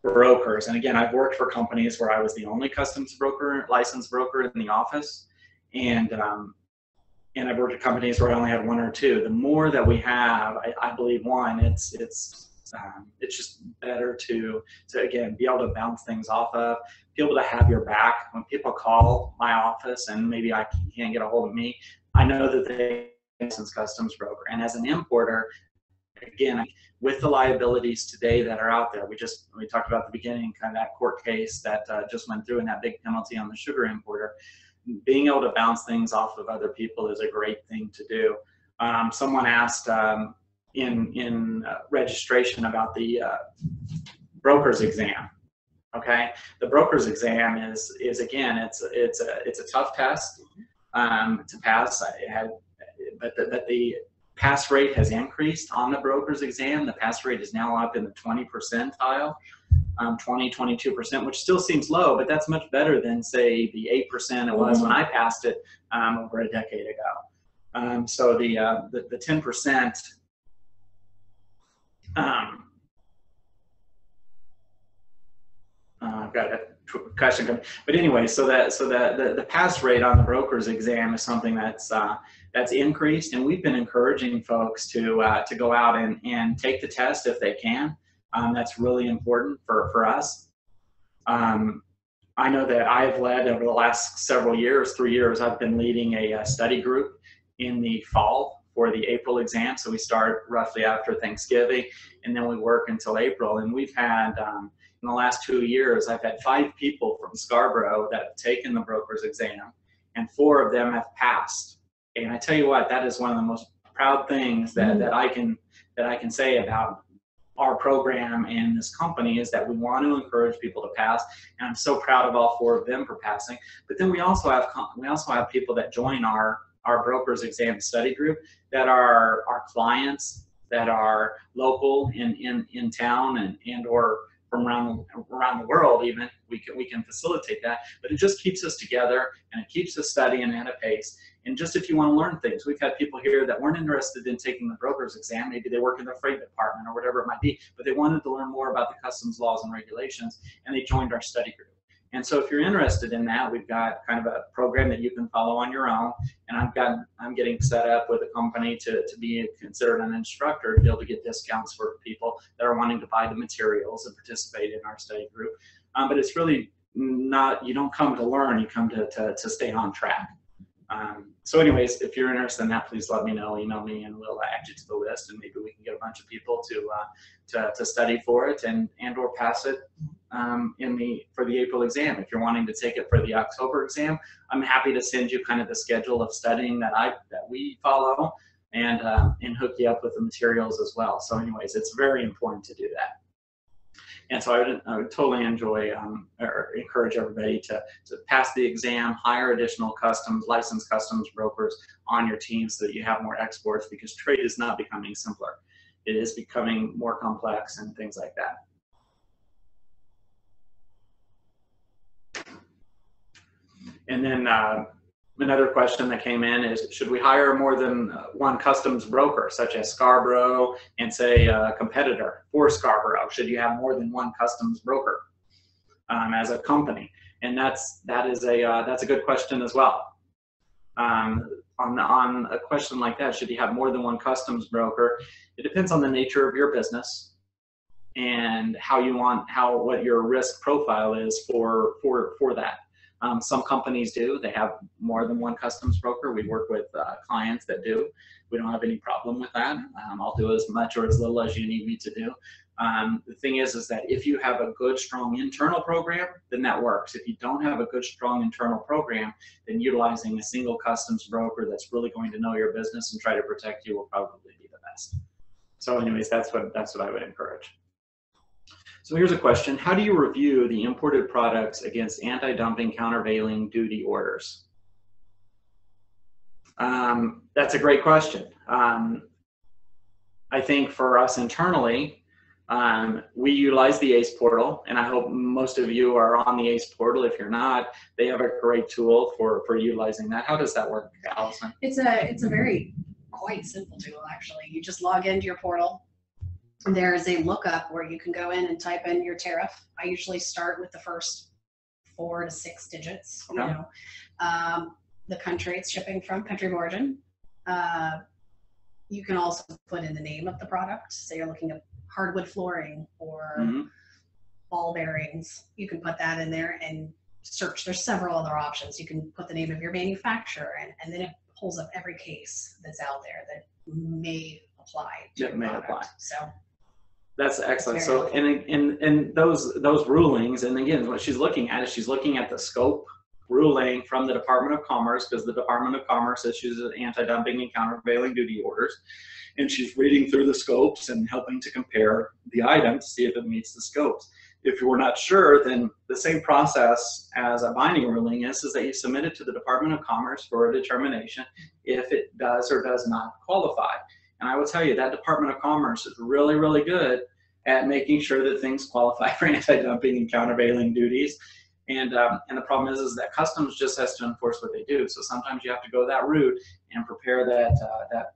brokers, and again, I've worked for companies where I was the only customs broker, licensed broker in the office, and um, and I've worked at companies where I only had one or two. The more that we have, I, I believe, one, it's it's um, it's just better to to again be able to bounce things off of, be able to have your back when people call my office and maybe I can't get a hold of me. I know that they license customs broker, and as an importer, again, with the liabilities today that are out there, we just we talked about at the beginning, kind of that court case that uh, just went through and that big penalty on the sugar importer. Being able to bounce things off of other people is a great thing to do. Um, someone asked um, in in uh, registration about the uh, broker's exam. Okay, the broker's exam is is again it's it's a it's a tough test um, to pass. I had, but the, but the pass rate has increased on the broker's exam. The pass rate is now up in the twenty percentile. Um, twenty, twenty-two percent, which still seems low, but that's much better than, say, the eight percent it was mm-hmm. when I passed it um, over a decade ago. Um, so the, uh, the the ten percent um, uh, I've got a question coming, but anyway, so that so that the, the pass rate on the broker's exam is something that's uh, that's increased, and we've been encouraging folks to uh, to go out and and take the test if they can. Um, that's really important for, for us. Um, I know that I've led over the last several years, three years, I've been leading a, a study group in the fall for the April exam. So we start roughly after Thanksgiving, and then we work until April. And we've had, um, in the last two years, I've had five people from Scarborough that have taken the broker's exam, and four of them have passed. And I tell you what, that is one of the most proud things that, that I can, that I can say about our program and this company is that we want to encourage people to pass, and I'm so proud of all four of them for passing. But then we also have we also have people that join our our broker's exam study group that are our clients, that are local in in in town and and or from around around the world. Even we can we can facilitate that, but it just keeps us together and it keeps us studying at a pace. And just if you want to learn things, we've had people here that weren't interested in taking the broker's exam. Maybe they work in the freight department or whatever it might be, but they wanted to learn more about the customs laws and regulations, and they joined our study group. And so if you're interested in that, we've got kind of a program that you can follow on your own. And I've got, I'm getting set up with a company to, to be considered an instructor to be able to get discounts for people that are wanting to buy the materials and participate in our study group. Um, but it's really not, you don't come to learn, you come to, to, to stay on track. Um, so anyways, if you're interested in that, please let me know, email me, and we'll add you to the list, and maybe we can get a bunch of people to, uh, to, to study for it and, and or pass it um, in the, for the April exam. If you're wanting to take it for the October exam, I'm happy to send you kind of the schedule of studying that I, that we follow, and, uh, and hook you up with the materials as well. So anyways, it's very important to do that. And so I would, I would totally enjoy um, or encourage everybody to, to pass the exam, hire additional customs, licensed customs brokers on your team so that you have more exports, because trade is not becoming simpler. It is becoming more complex and things like that. And then uh, another question that came in is, should we hire more than one customs broker, such as Scarbrough and, say, a competitor for Scarbrough? Should you have more than one customs broker um, as a company? And that's that is a uh, that's a good question as well. Um, on on a question like that, should you have more than one customs broker? It depends on the nature of your business and how you want how what your risk profile is for for for that. Um, some companies do. They have more than one customs broker. We work with uh, clients that do. We don't have any problem with that. Um, I'll do as much or as little as you need me to do. Um, the thing is, is that if you have a good, strong internal program, then that works. If you don't have a good, strong internal program, then utilizing a single customs broker that's really going to know your business and try to protect you will probably be the best. So anyways, that's what, that's what I would encourage. So here's a question. How do you review the imported products against anti-dumping, countervailing duty orders? Um, that's a great question. Um, I think for us internally, Um, we utilize the ACE portal, and I hope most of you are on the ACE portal. If you're not, they have a great tool for, for utilizing that. How does that work, Allison? It's a, it's a very quite simple tool, actually. You just log into your portal. There is a lookup where you can go in and type in your tariff. I usually start with the first four to six digits, okay. You know, um, the country it's shipping from, country of origin. Uh, you can also put in the name of the product. So you're looking at hardwood flooring or mm-hmm. ball bearings. You can put that in there and search. There's several other options. You can put the name of your manufacturer in, and then it pulls up every case that's out there that may apply to that may product. apply. So that's excellent. So and and and those those rulings, and again, what she's looking at is she's looking at the scope ruling from the Department of Commerce, because the Department of Commerce issues an anti-dumping and countervailing duty orders. And she's reading through the scopes and helping to compare the item to see if it meets the scopes. If you're not sure, then the same process as a binding ruling is, is that you submit it to the Department of Commerce for a determination if it does or does not qualify. And I will tell you that Department of Commerce is really, really good at making sure that things qualify for anti-dumping and countervailing duties. And, um, and the problem is, is that customs just has to enforce what they do. So sometimes you have to go that route and prepare that, uh, that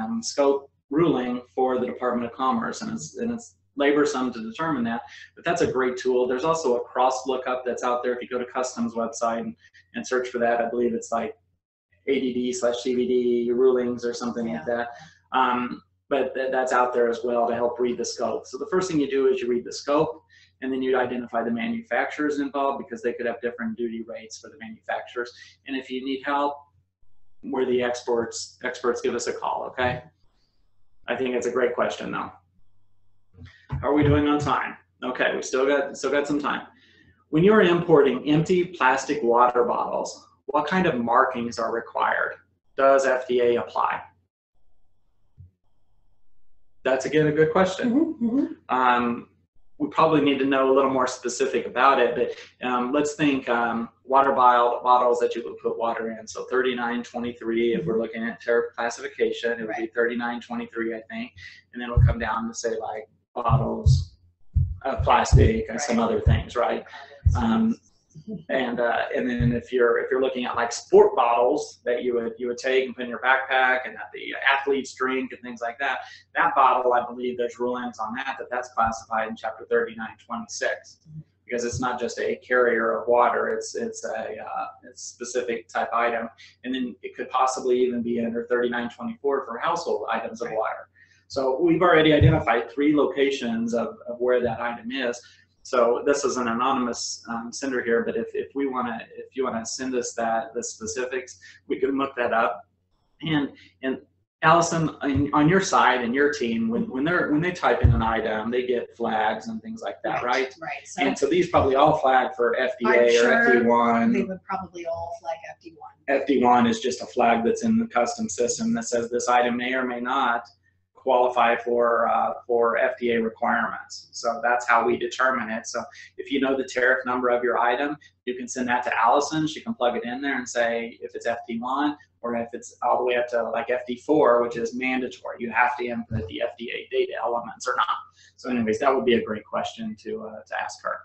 um, scope ruling for the Department of Commerce. And it's, and it's laborsome to determine that, but that's a great tool. There's also a cross lookup that's out there. If you go to customs website and, and search for that, I believe it's like A D D slash C V D rulings or something yeah. like that. Um, but th that's out there as well to help read the scope. So the first thing you do is you read the scope. And then you'd identify the manufacturers involved, because they could have different duty rates for the manufacturers. And if you need help, we're the experts. Experts, give us a call, okay? I think it's a great question, though. How are we doing on time? Okay, we still got still got some time. When you are importing empty plastic water bottles, what kind of markings are required? Does F D A apply? That's again a good question. Mm-hmm, mm-hmm. Um, we probably need to know a little more specific about it, but um, let's think um, water bottle, bottles that you would put water in. So thirty-nine twenty-three, if we're looking at tariff classification, it would right. be thirty-nine twenty-three, I think. And then it'll come down to say like bottles of plastic and right. some other things, right? Um, and uh, and then if you're if you're looking at like sport bottles that you would you would take and put in your backpack and that the athletes drink and things like that, that bottle, I believe there's rulings on that that that's classified in chapter thirty-nine twenty-six, because it's not just a carrier of water, it's it's a uh, it's specific type item, and then it could possibly even be under thirty-nine twenty-four for household items of water. So we've already identified three locations of, of where that item is. So this is an anonymous um, sender here, but if, if we want to, if you want to send us that, the specifics, we can look that up. And and Allison, on, on your side and your team, when when they're when they type in an item, they get flags and things like that, right? Right. right. So and so these probably all flag for F D A sure or F D one. They would probably all flag F D one. F D one is just a flag that's in the custom system that says this item may or may not qualify for uh, for F D A requirements. So that's how we determine it. So if you know the tariff number of your item, you can send that to Allison. She can plug it in there and say if it's F D one or if it's all the way up to like F D four, which is mandatory. You have to input the F D A data elements or not. So anyways, that would be a great question to, uh, to ask her.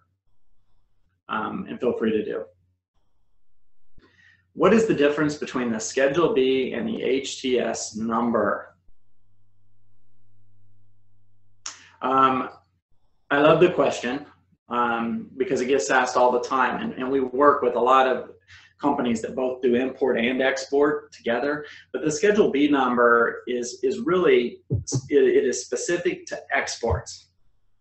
Um, and feel free to do. What is the difference between the Schedule B and the H T S number? Um, I love the question um, because it gets asked all the time, and, and we work with a lot of companies that both do import and export together. But the Schedule B number is, is really, it, it is specific to exports.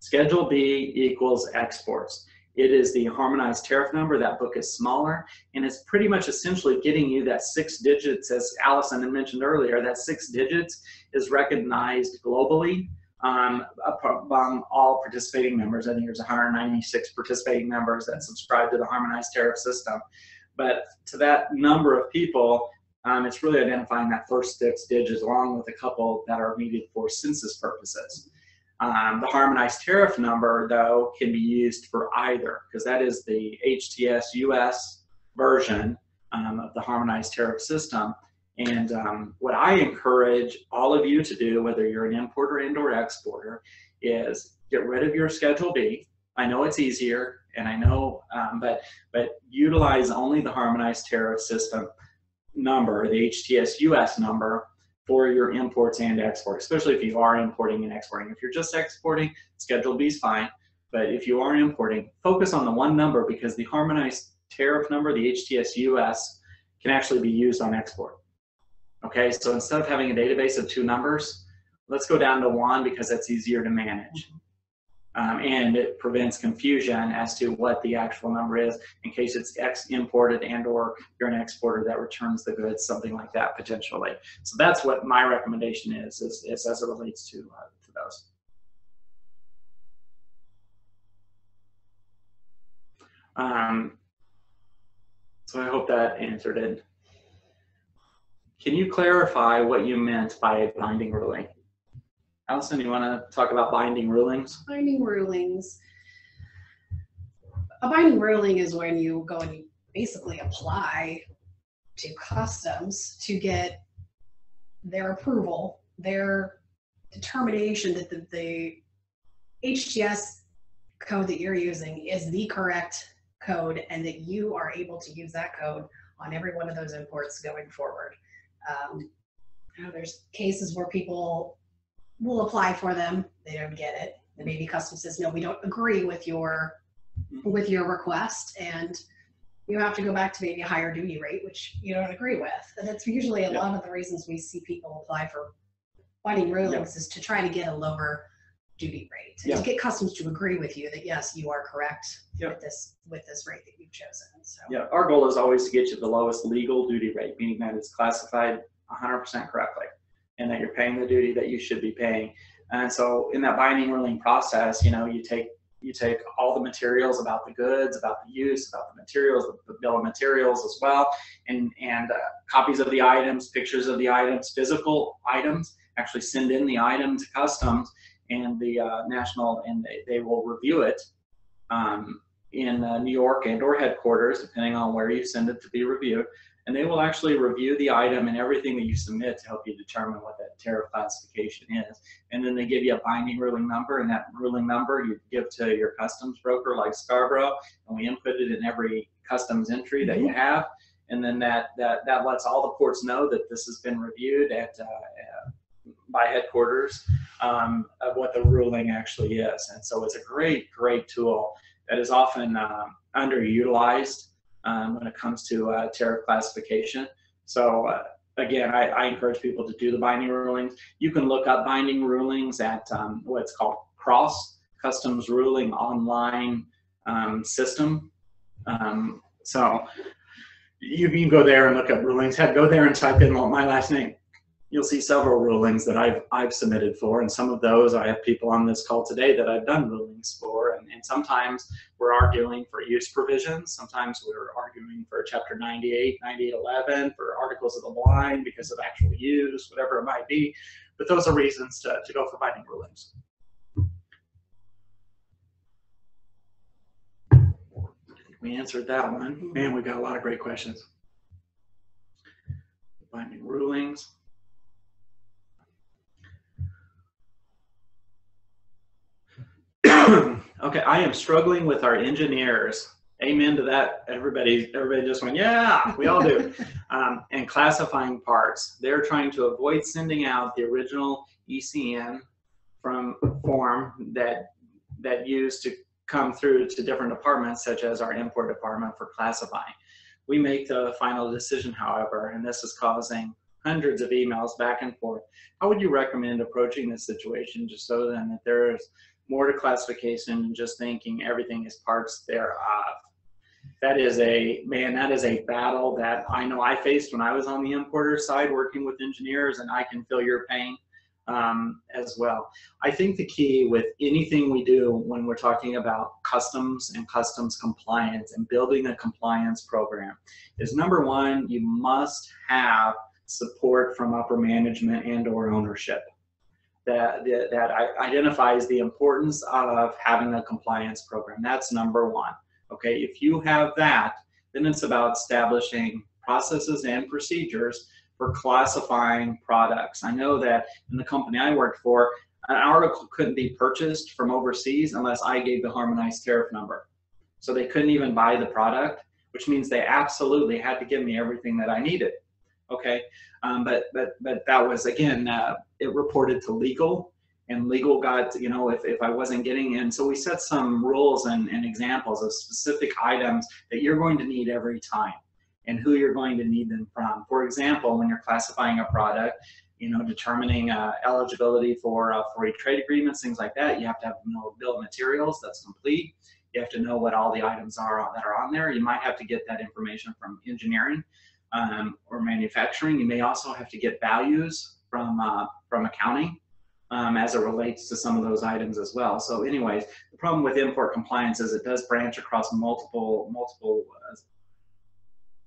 Schedule B equals exports. It is the harmonized tariff number. That book is smaller, and it's pretty much essentially getting you that six digits, as Allison had mentioned earlier. That six digits is recognized globally um, among all participating members. I think there's one hundred ninety-six participating members that subscribe to the harmonized tariff system. But to that number of people, um, it's really identifying that first six digits along with a couple that are needed for census purposes. Um, the harmonized tariff number, though, can be used for either, because that is the H T S U S version um, of the harmonized tariff system. And um, what I encourage all of you to do, whether you're an importer and or exporter, is get rid of your Schedule B. I know it's easier, and I know, um, but, but utilize only the harmonized tariff system number, the H T S U S number, for your imports and exports, especially if you are importing and exporting. If you're just exporting, Schedule B is fine. But if you are importing, focus on the one number, because the harmonized tariff number, the H T S U S, can actually be used on export. Okay, so instead of having a database of two numbers, let's go down to one, because that's easier to manage. Um, and it prevents confusion as to what the actual number is in case it's ex imported and or you're an exporter that returns the goods, something like that potentially. So that's what my recommendation is, is, is as it relates to, uh, to those. Um, so I hope that answered it. Can you clarify what you meant by a binding ruling? Allison, you want to talk about binding rulings? Binding rulings. A binding ruling is when you go and you basically apply to customs to get their approval, their determination that the, the H T S code that you're using is the correct code and that you are able to use that code on every one of those imports going forward. Um, you know, there's cases where people we'll apply for them, they don't get it. And maybe customs says, no, we don't agree with your with your request, and you have to go back to maybe a higher duty rate, which you don't agree with. And that's usually a yep. lot of the reasons we see people apply for binding rulings yep. is to try to get a lower duty rate, and yep. to get customs to agree with you that, yes, you are correct yep. with this with this rate that you've chosen. So yeah, our goal is always to get you the lowest legal duty rate, meaning that it's classified one hundred percent correctly, and that you're paying the duty that you should be paying. And so in that binding ruling process, you know, you take you take all the materials about the goods, about the use, about the materials, the, the bill of materials as well, and, and uh, copies of the items, pictures of the items, physical items, actually send in the item to customs and the uh, national, and they, they will review it um, in uh, New York and or headquarters, depending on where you send it to be reviewed. And they will actually review the item and everything that you submit to help you determine what that tariff classification is. And then they give you a binding ruling number, and that ruling number you give to your customs broker like Scarbrough, and we input it in every customs entry that you have. And then that, that, that lets all the ports know that this has been reviewed at, uh, uh, by headquarters um, of what the ruling actually is. And so it's a great, great tool that is often um, underutilized Um, when it comes to uh, tariff classification. So uh, again, I, I encourage people to do the binding rulings. You can look up binding rulings at um, what's called CROSS, Customs Ruling Online um, System. Um, so you, you can go there and look up rulings. Head, go there and type in my last name. You'll see several rulings that I've, I've submitted for, and some of those I have people on this call today that I've done rulings for, and, and sometimes we're arguing for use provisions, sometimes we're arguing for Chapter ninety-eight, ninety-eight eleven, for Articles of the Blind because of actual use, whatever it might be, but those are reasons to, to go for binding rulings. We answered that one. Man, we've got a lot of great questions. Binding rulings. Okay, I am struggling with our engineers. Amen to that. Everybody, everybody just went, yeah, we all do. um, and classifying parts. They're trying to avoid sending out the original E C N from form that that used to come through to different departments, such as our import department for classifying. We make the final decision, however, and this is causing hundreds of emails back and forth. How would you recommend approaching this situation, just so then that there is more to classification than just thinking everything is parts thereof. That is a, man, that is a battle that I know I faced when I was on the importer side working with engineers, and I can feel your pain um, as well. I think the key with anything we do when we're talking about customs and customs compliance and building a compliance program is, number one, you must have support from upper management and or ownership that, that, that identifies the importance of having a compliance program. That's number one. Okay, if you have that, then it's about establishing processes and procedures for classifying products. I know that in the company I worked for, an article couldn't be purchased from overseas unless I gave the harmonized tariff number. So they couldn't even buy the product, which means they absolutely had to give me everything that I needed. Okay, um, but, but, but that was, again, uh, it reported to legal. And legal got, you know, if, if I wasn't getting in. So we set some rules and, and examples of specific items that you're going to need every time and who you're going to need them from. For example, when you're classifying a product, you know, determining uh, eligibility for uh, free trade agreements, things like that, you have to have you know, bill of materials that's complete. You have to know what all the items are that are on there. You might have to get that information from engineering um, or manufacturing. You may also have to get values from, uh, from accounting. Um, as it relates to some of those items as well. So anyways, the problem with import compliance is it does branch across multiple, multiple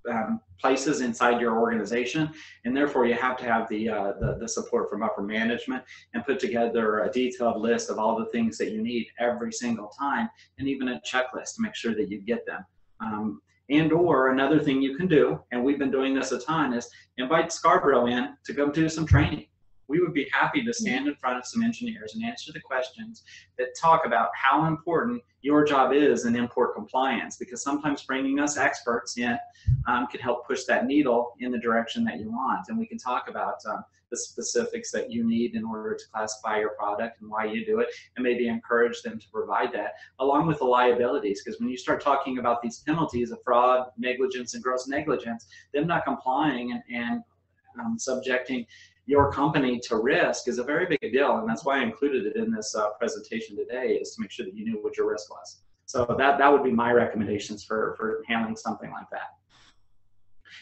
uh, um, places inside your organization, and therefore you have to have the, uh, the, the support from upper management and put together a detailed list of all the things that you need every single time, and even a checklist to make sure that you get them. Um, and or another thing you can do, and we've been doing this a ton, is invite Scarbrough in to come do some training. We would be happy to stand in front of some engineers and answer the questions that talk about how important your job is in import compliance, because sometimes bringing us experts in um, can help push that needle in the direction that you want. And we can talk about um, the specifics that you need in order to classify your product and why you do it, and maybe encourage them to provide that, along with the liabilities, because when you start talking about these penalties of fraud, negligence, and gross negligence, them not complying and, and um, subjecting your company to risk is a very big deal, and that's why I included it in this uh, presentation today, is to make sure that you knew what your risk was. So that, that would be my recommendations for, for handling something like that.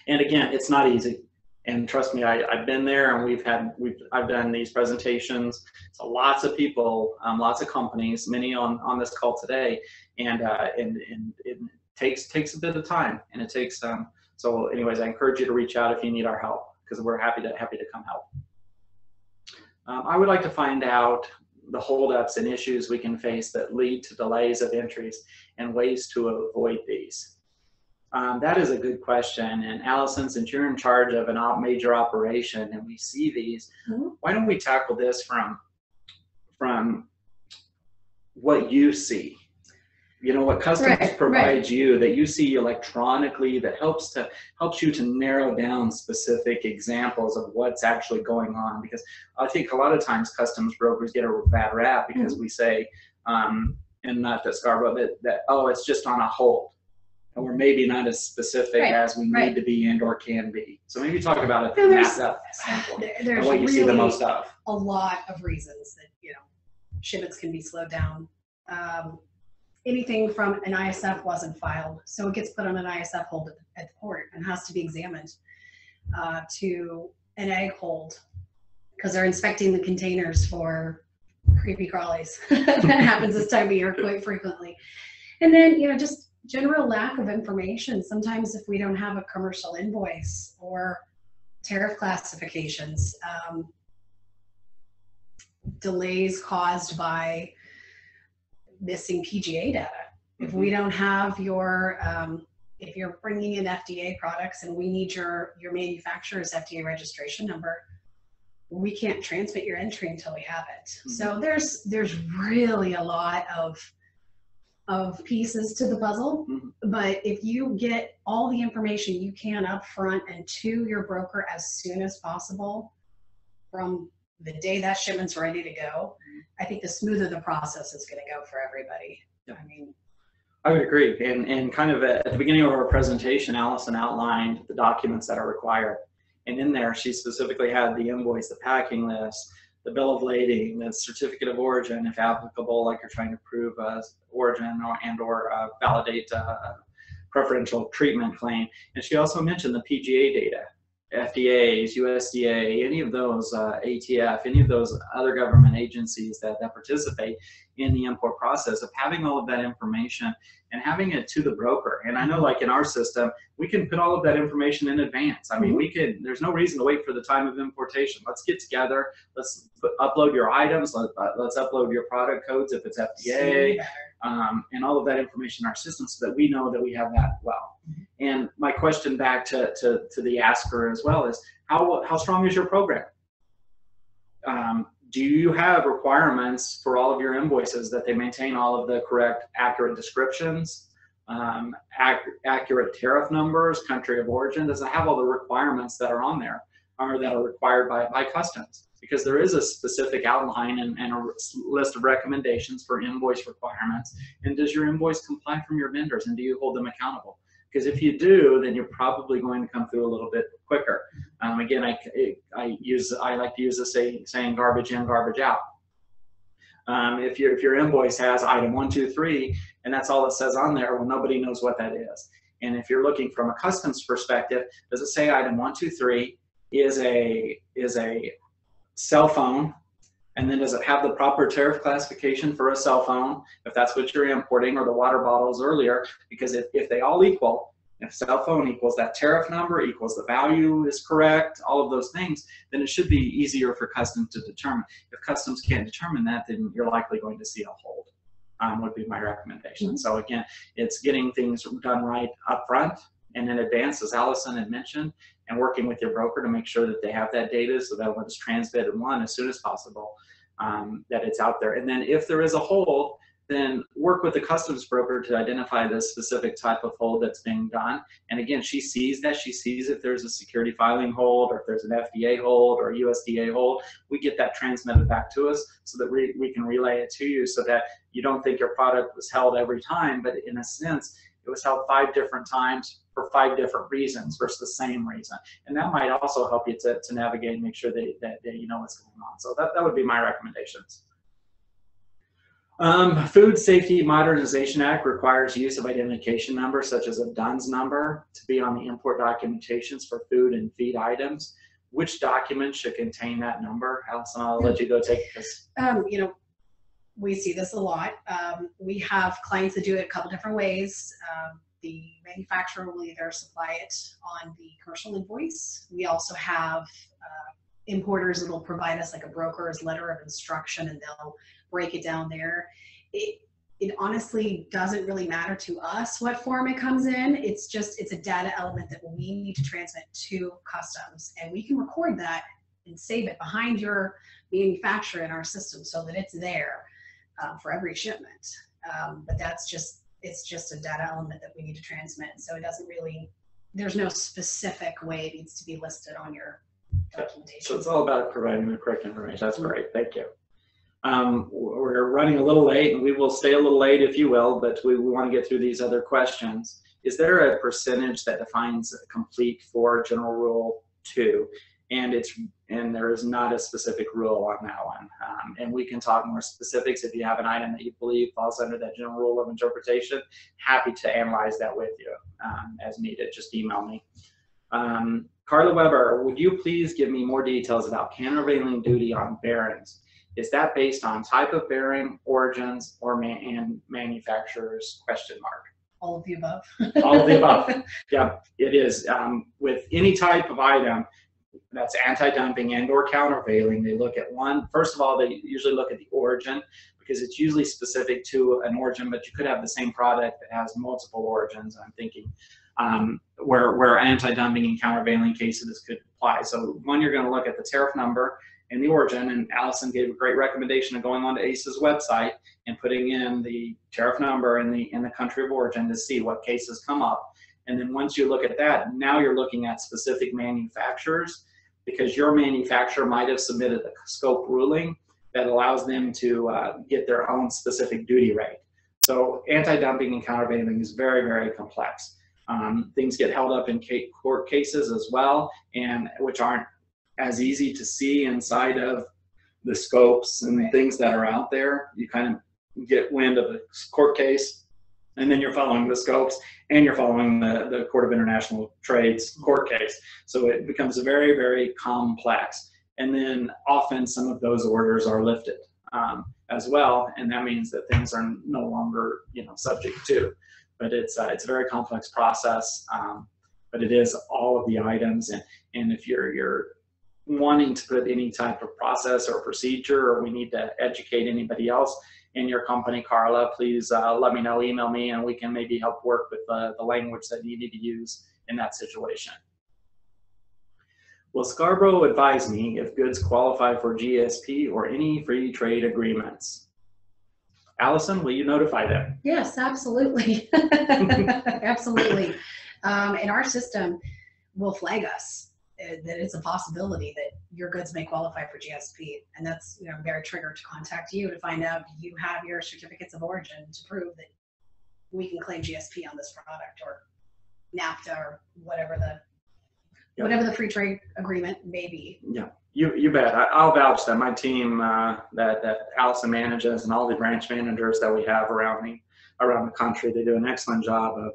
And again, it's not easy. And trust me, I, I've been there, and we've had, we've, I've done these presentations to lots of people, um, lots of companies, many on, on this call today, and, uh, and, and it takes, takes a bit of time, and it takes, um, so anyways, I encourage you to reach out if you need our help, because we're happy to happy to come help. Um, I would like to find out the holdups and issues we can face that lead to delays of entries and ways to avoid these. Um, that is a good question. And Allison, since you're in charge of an op major operation and we see these, mm-hmm. why don't we tackle this from from what you see? You know, what customs right, provides right. you that you see electronically that helps to helps you to narrow down specific examples of what's actually going on. Because I think a lot of times customs brokers get a bad rap because mm-hmm. we say, um, and not that Scarbrough, but that, oh, it's just on a hold. And we're maybe not as specific right, as we right. need to be and or can be. So maybe talk about it from that standpoint there, there's and what you really see the most of. A lot of reasons that, you know, shipments can be slowed down. Um, Anything from an I S F wasn't filed, so it gets put on an I S F hold at the port and has to be examined uh, to an egg hold because they're inspecting the containers for creepy crawlies. That happens this time of year quite frequently. And then, you know, just general lack of information. Sometimes if we don't have a commercial invoice or tariff classifications, um, delays caused by missing P G A data. If we don't have your, um, if you're bringing in F D A products and we need your, your manufacturer's F D A registration number, we can't transmit your entry until we have it. Mm-hmm. So there's, there's really a lot of, of pieces to the puzzle, mm-hmm. but if you get all the information you can up front and to your broker as soon as possible from the day that shipment's ready to go, I think the smoother the process is going to go for everybody. Yeah. I mean, I would agree. And, and kind of at the beginning of our presentation, Allison outlined the documents that are required. And in there, she specifically had the invoice, the packing list, the bill of lading, the certificate of origin, if applicable, like you're trying to prove uh, origin or, and or uh, validate uh, preferential treatment claim. And she also mentioned the P G A data, F D As, U S D A, any of those, uh, A T F, any of those other government agencies that, that participate in the import process, of having all of that information and having it to the broker. And I know, like in our system, we can put all of that information in advance. I mean, we can, there's no reason to wait for the time of importation. Let's get together, let's put, upload your items, let, uh, let's upload your product codes if it's F D A, um, and all of that information in our system so that we know that we have that well. And my question back to, to, to the asker as well is, how, how strong is your program? Um, do you have requirements for all of your invoices that they maintain all of the correct, accurate descriptions, um, ac accurate tariff numbers, country of origin? Does it have all the requirements that are on there or that are required by, by customs? Because there is a specific outline and, and a list of recommendations for invoice requirements. And does your invoice comply from your vendors, and do you hold them accountable? Because if you do, then you're probably going to come through a little bit quicker. Um, again, I, I, use, I like to use the say, saying garbage in, garbage out. Um, if, if your invoice has item one, two, three, and that's all it says on there, well, nobody knows what that is. And if you're looking from a customs perspective, does it say item one, two, three is a, is a cell phone? And then does it have the proper tariff classification for a cell phone, if that's what you're importing, or the water bottles earlier? Because if, if they all equal, if cell phone equals that tariff number, equals the value is correct, all of those things, then it should be easier for customs to determine. If customs can't determine that, then you're likely going to see a hold, um, would be my recommendation. Mm-hmm. So again, it's getting things done right up front and in advance, as Allison had mentioned, and working with your broker to make sure that they have that data so that when it's transmitted one as soon as possible, um, that it's out there. And then if there is a hold, then work with the customs broker to identify the specific type of hold that's being done. And again, she sees that. She sees if there's a security filing hold, or if there's an F D A hold or a U S D A hold. We get that transmitted back to us so that we, we can relay it to you so that you don't think your product was held every time, but in a sense, it was held five different times for five different reasons versus the same reason. And that might also help you to, to navigate and make sure that, that, that you know what's going on. So that, that would be my recommendations. Um, Food Safety Modernization Act requires use of identification numbers such as a D U N S number to be on the import documentations for food and feed items. Which document should contain that number? Allison, I'll let you go take this. Um, you know, we see this a lot. Um, we have clients that do it a couple different ways. Um, the manufacturer will either supply it on the commercial invoice. We also have uh, importers that will provide us like a broker's letter of instruction, and they'll break it down there. It, it honestly doesn't really matter to us what form it comes in. It's just, it's a data element that we need to transmit to customs, and we can record that and save it behind your manufacturer in our system so that it's there Uh, for every shipment. Um, but that's just, it's just a data element that we need to transmit. So it doesn't really, there's no specific way it needs to be listed on your documentation. So it's all about providing the correct information. That's great, thank you. Um, we're running a little late, and we will stay a little late if you will, but we, we want to get through these other questions. Is there a percentage that defines complete for general rule two? And it's, and there is not a specific rule on that one. Um, and we can talk more specifics if you have an item that you believe falls under that general rule of interpretation. Happy to analyze that with you um, as needed. Just email me. Um, Carla Weber, would you please give me more details about countervailing duty on bearings? Is that based on type of bearing, origins, or man and manufacturers? Question mark. All of the above. All of the above. Yeah, it is. Um, with any type of item that's anti-dumping and or countervailing, they look at one. First of all, they usually look at the origin, because it's usually specific to an origin, but you could have the same product that has multiple origins. I'm thinking um, where, where anti-dumping and countervailing cases could apply. So one, you're going to look at the tariff number and the origin, and Allison gave a great recommendation of going on to A C E's website and putting in the tariff number and the, and the country of origin to see what cases come up. And then once you look at that, now you're looking at specific manufacturers, because your manufacturer might have submitted a scope ruling that allows them to uh, get their own specific duty rate. So anti-dumping and countervailing is very, very complex. Um, things get held up in court cases as well, and which aren't as easy to see inside of the scopes and the things that are out there. You kind of get wind of the court case, and then you're following the scopes, and you're following the, the Court of International Trade's court case. So it becomes very, very complex. And then often some of those orders are lifted um, as well, and that means that things are no longer, you know, subject to. But it's, uh, it's a very complex process, um, but it is all of the items. And, and if you're, you're wanting to put any type of process or procedure, or we need to educate anybody else in your company, Carla, please uh, let me know, email me, and we can maybe help work with uh, the language that you need to use in that situation. Will Scarbrough advise me if goods qualify for G S P or any free trade agreements? Allison, will you notify them? Yes, absolutely. Absolutely. Um, and our system will flag us uh, that it's a possibility that your goods may qualify for G S P. And that's, you know, very triggered to contact you to find out, do you have your certificates of origin to prove that we can claim G S P on this product, or NAFTA, or whatever the yep. whatever the free trade agreement may be. Yeah. You, you bet. I, I'll vouch that my team uh, that, that Allison manages and all the branch managers that we have around the, around the country, they do an excellent job of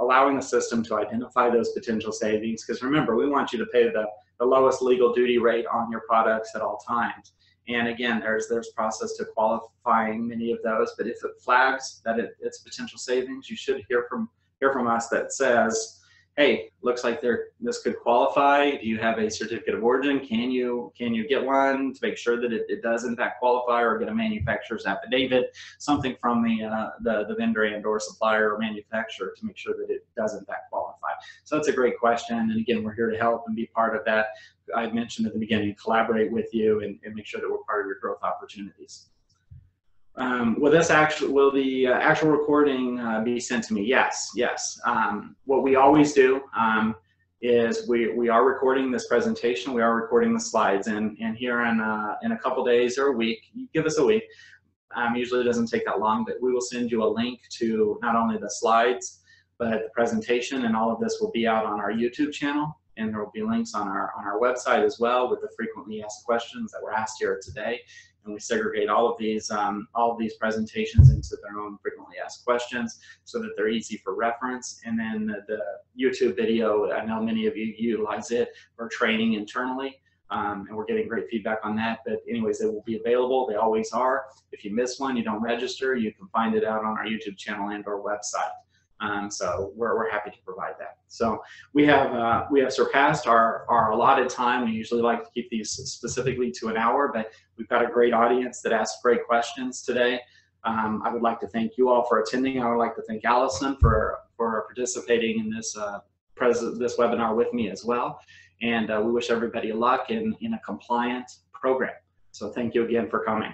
allowing the system to identify those potential savings. Because remember, we want you to pay the, the lowest legal duty rate on your products at all times. And again, there's, there's process to qualifying many of those. But if it flags that it, it's potential savings, you should hear from, hear from us that says, hey, looks like there, this could qualify. Do you have a certificate of origin? Can you, can you get one to make sure that it, it does in fact qualify, or get a manufacturer's affidavit, something from the, uh, the, the vendor and or supplier or manufacturer to make sure that it does in fact qualify? So that's a great question. And again, we're here to help and be part of that. I mentioned at the beginning, collaborate with you and, and make sure that we're part of your growth opportunities. Um, will this actual, will the uh, actual recording uh, be sent to me? Yes, yes. Um, what we always do um, is we, we are recording this presentation, we are recording the slides, and, and here in, uh, in a couple days or a week, give us a week, um, usually it doesn't take that long, but we will send you a link to not only the slides, but the presentation, and all of this will be out on our YouTube channel, and there will be links on our, on our website as well with the frequently asked questions that were asked here today. And we segregate all of these um, all of these presentations into their own frequently asked questions so that they're easy for reference. And then the, the YouTube video, I know many of you utilize it for training internally, um, and we're getting great feedback on that. But anyways, they will be available. They always are. If you miss one, you don't register, you can find it out on our YouTube channel and our website. Um, so we're, we're happy to provide that. So we have uh, we have surpassed our, our allotted time. We usually like to keep these specifically to an hour, but we've got a great audience that asked great questions today. Um, I would like to thank you all for attending. I would like to thank Allison for, for participating in this, uh, pres this webinar with me as well. And uh, we wish everybody luck in, in a compliant program. So thank you again for coming.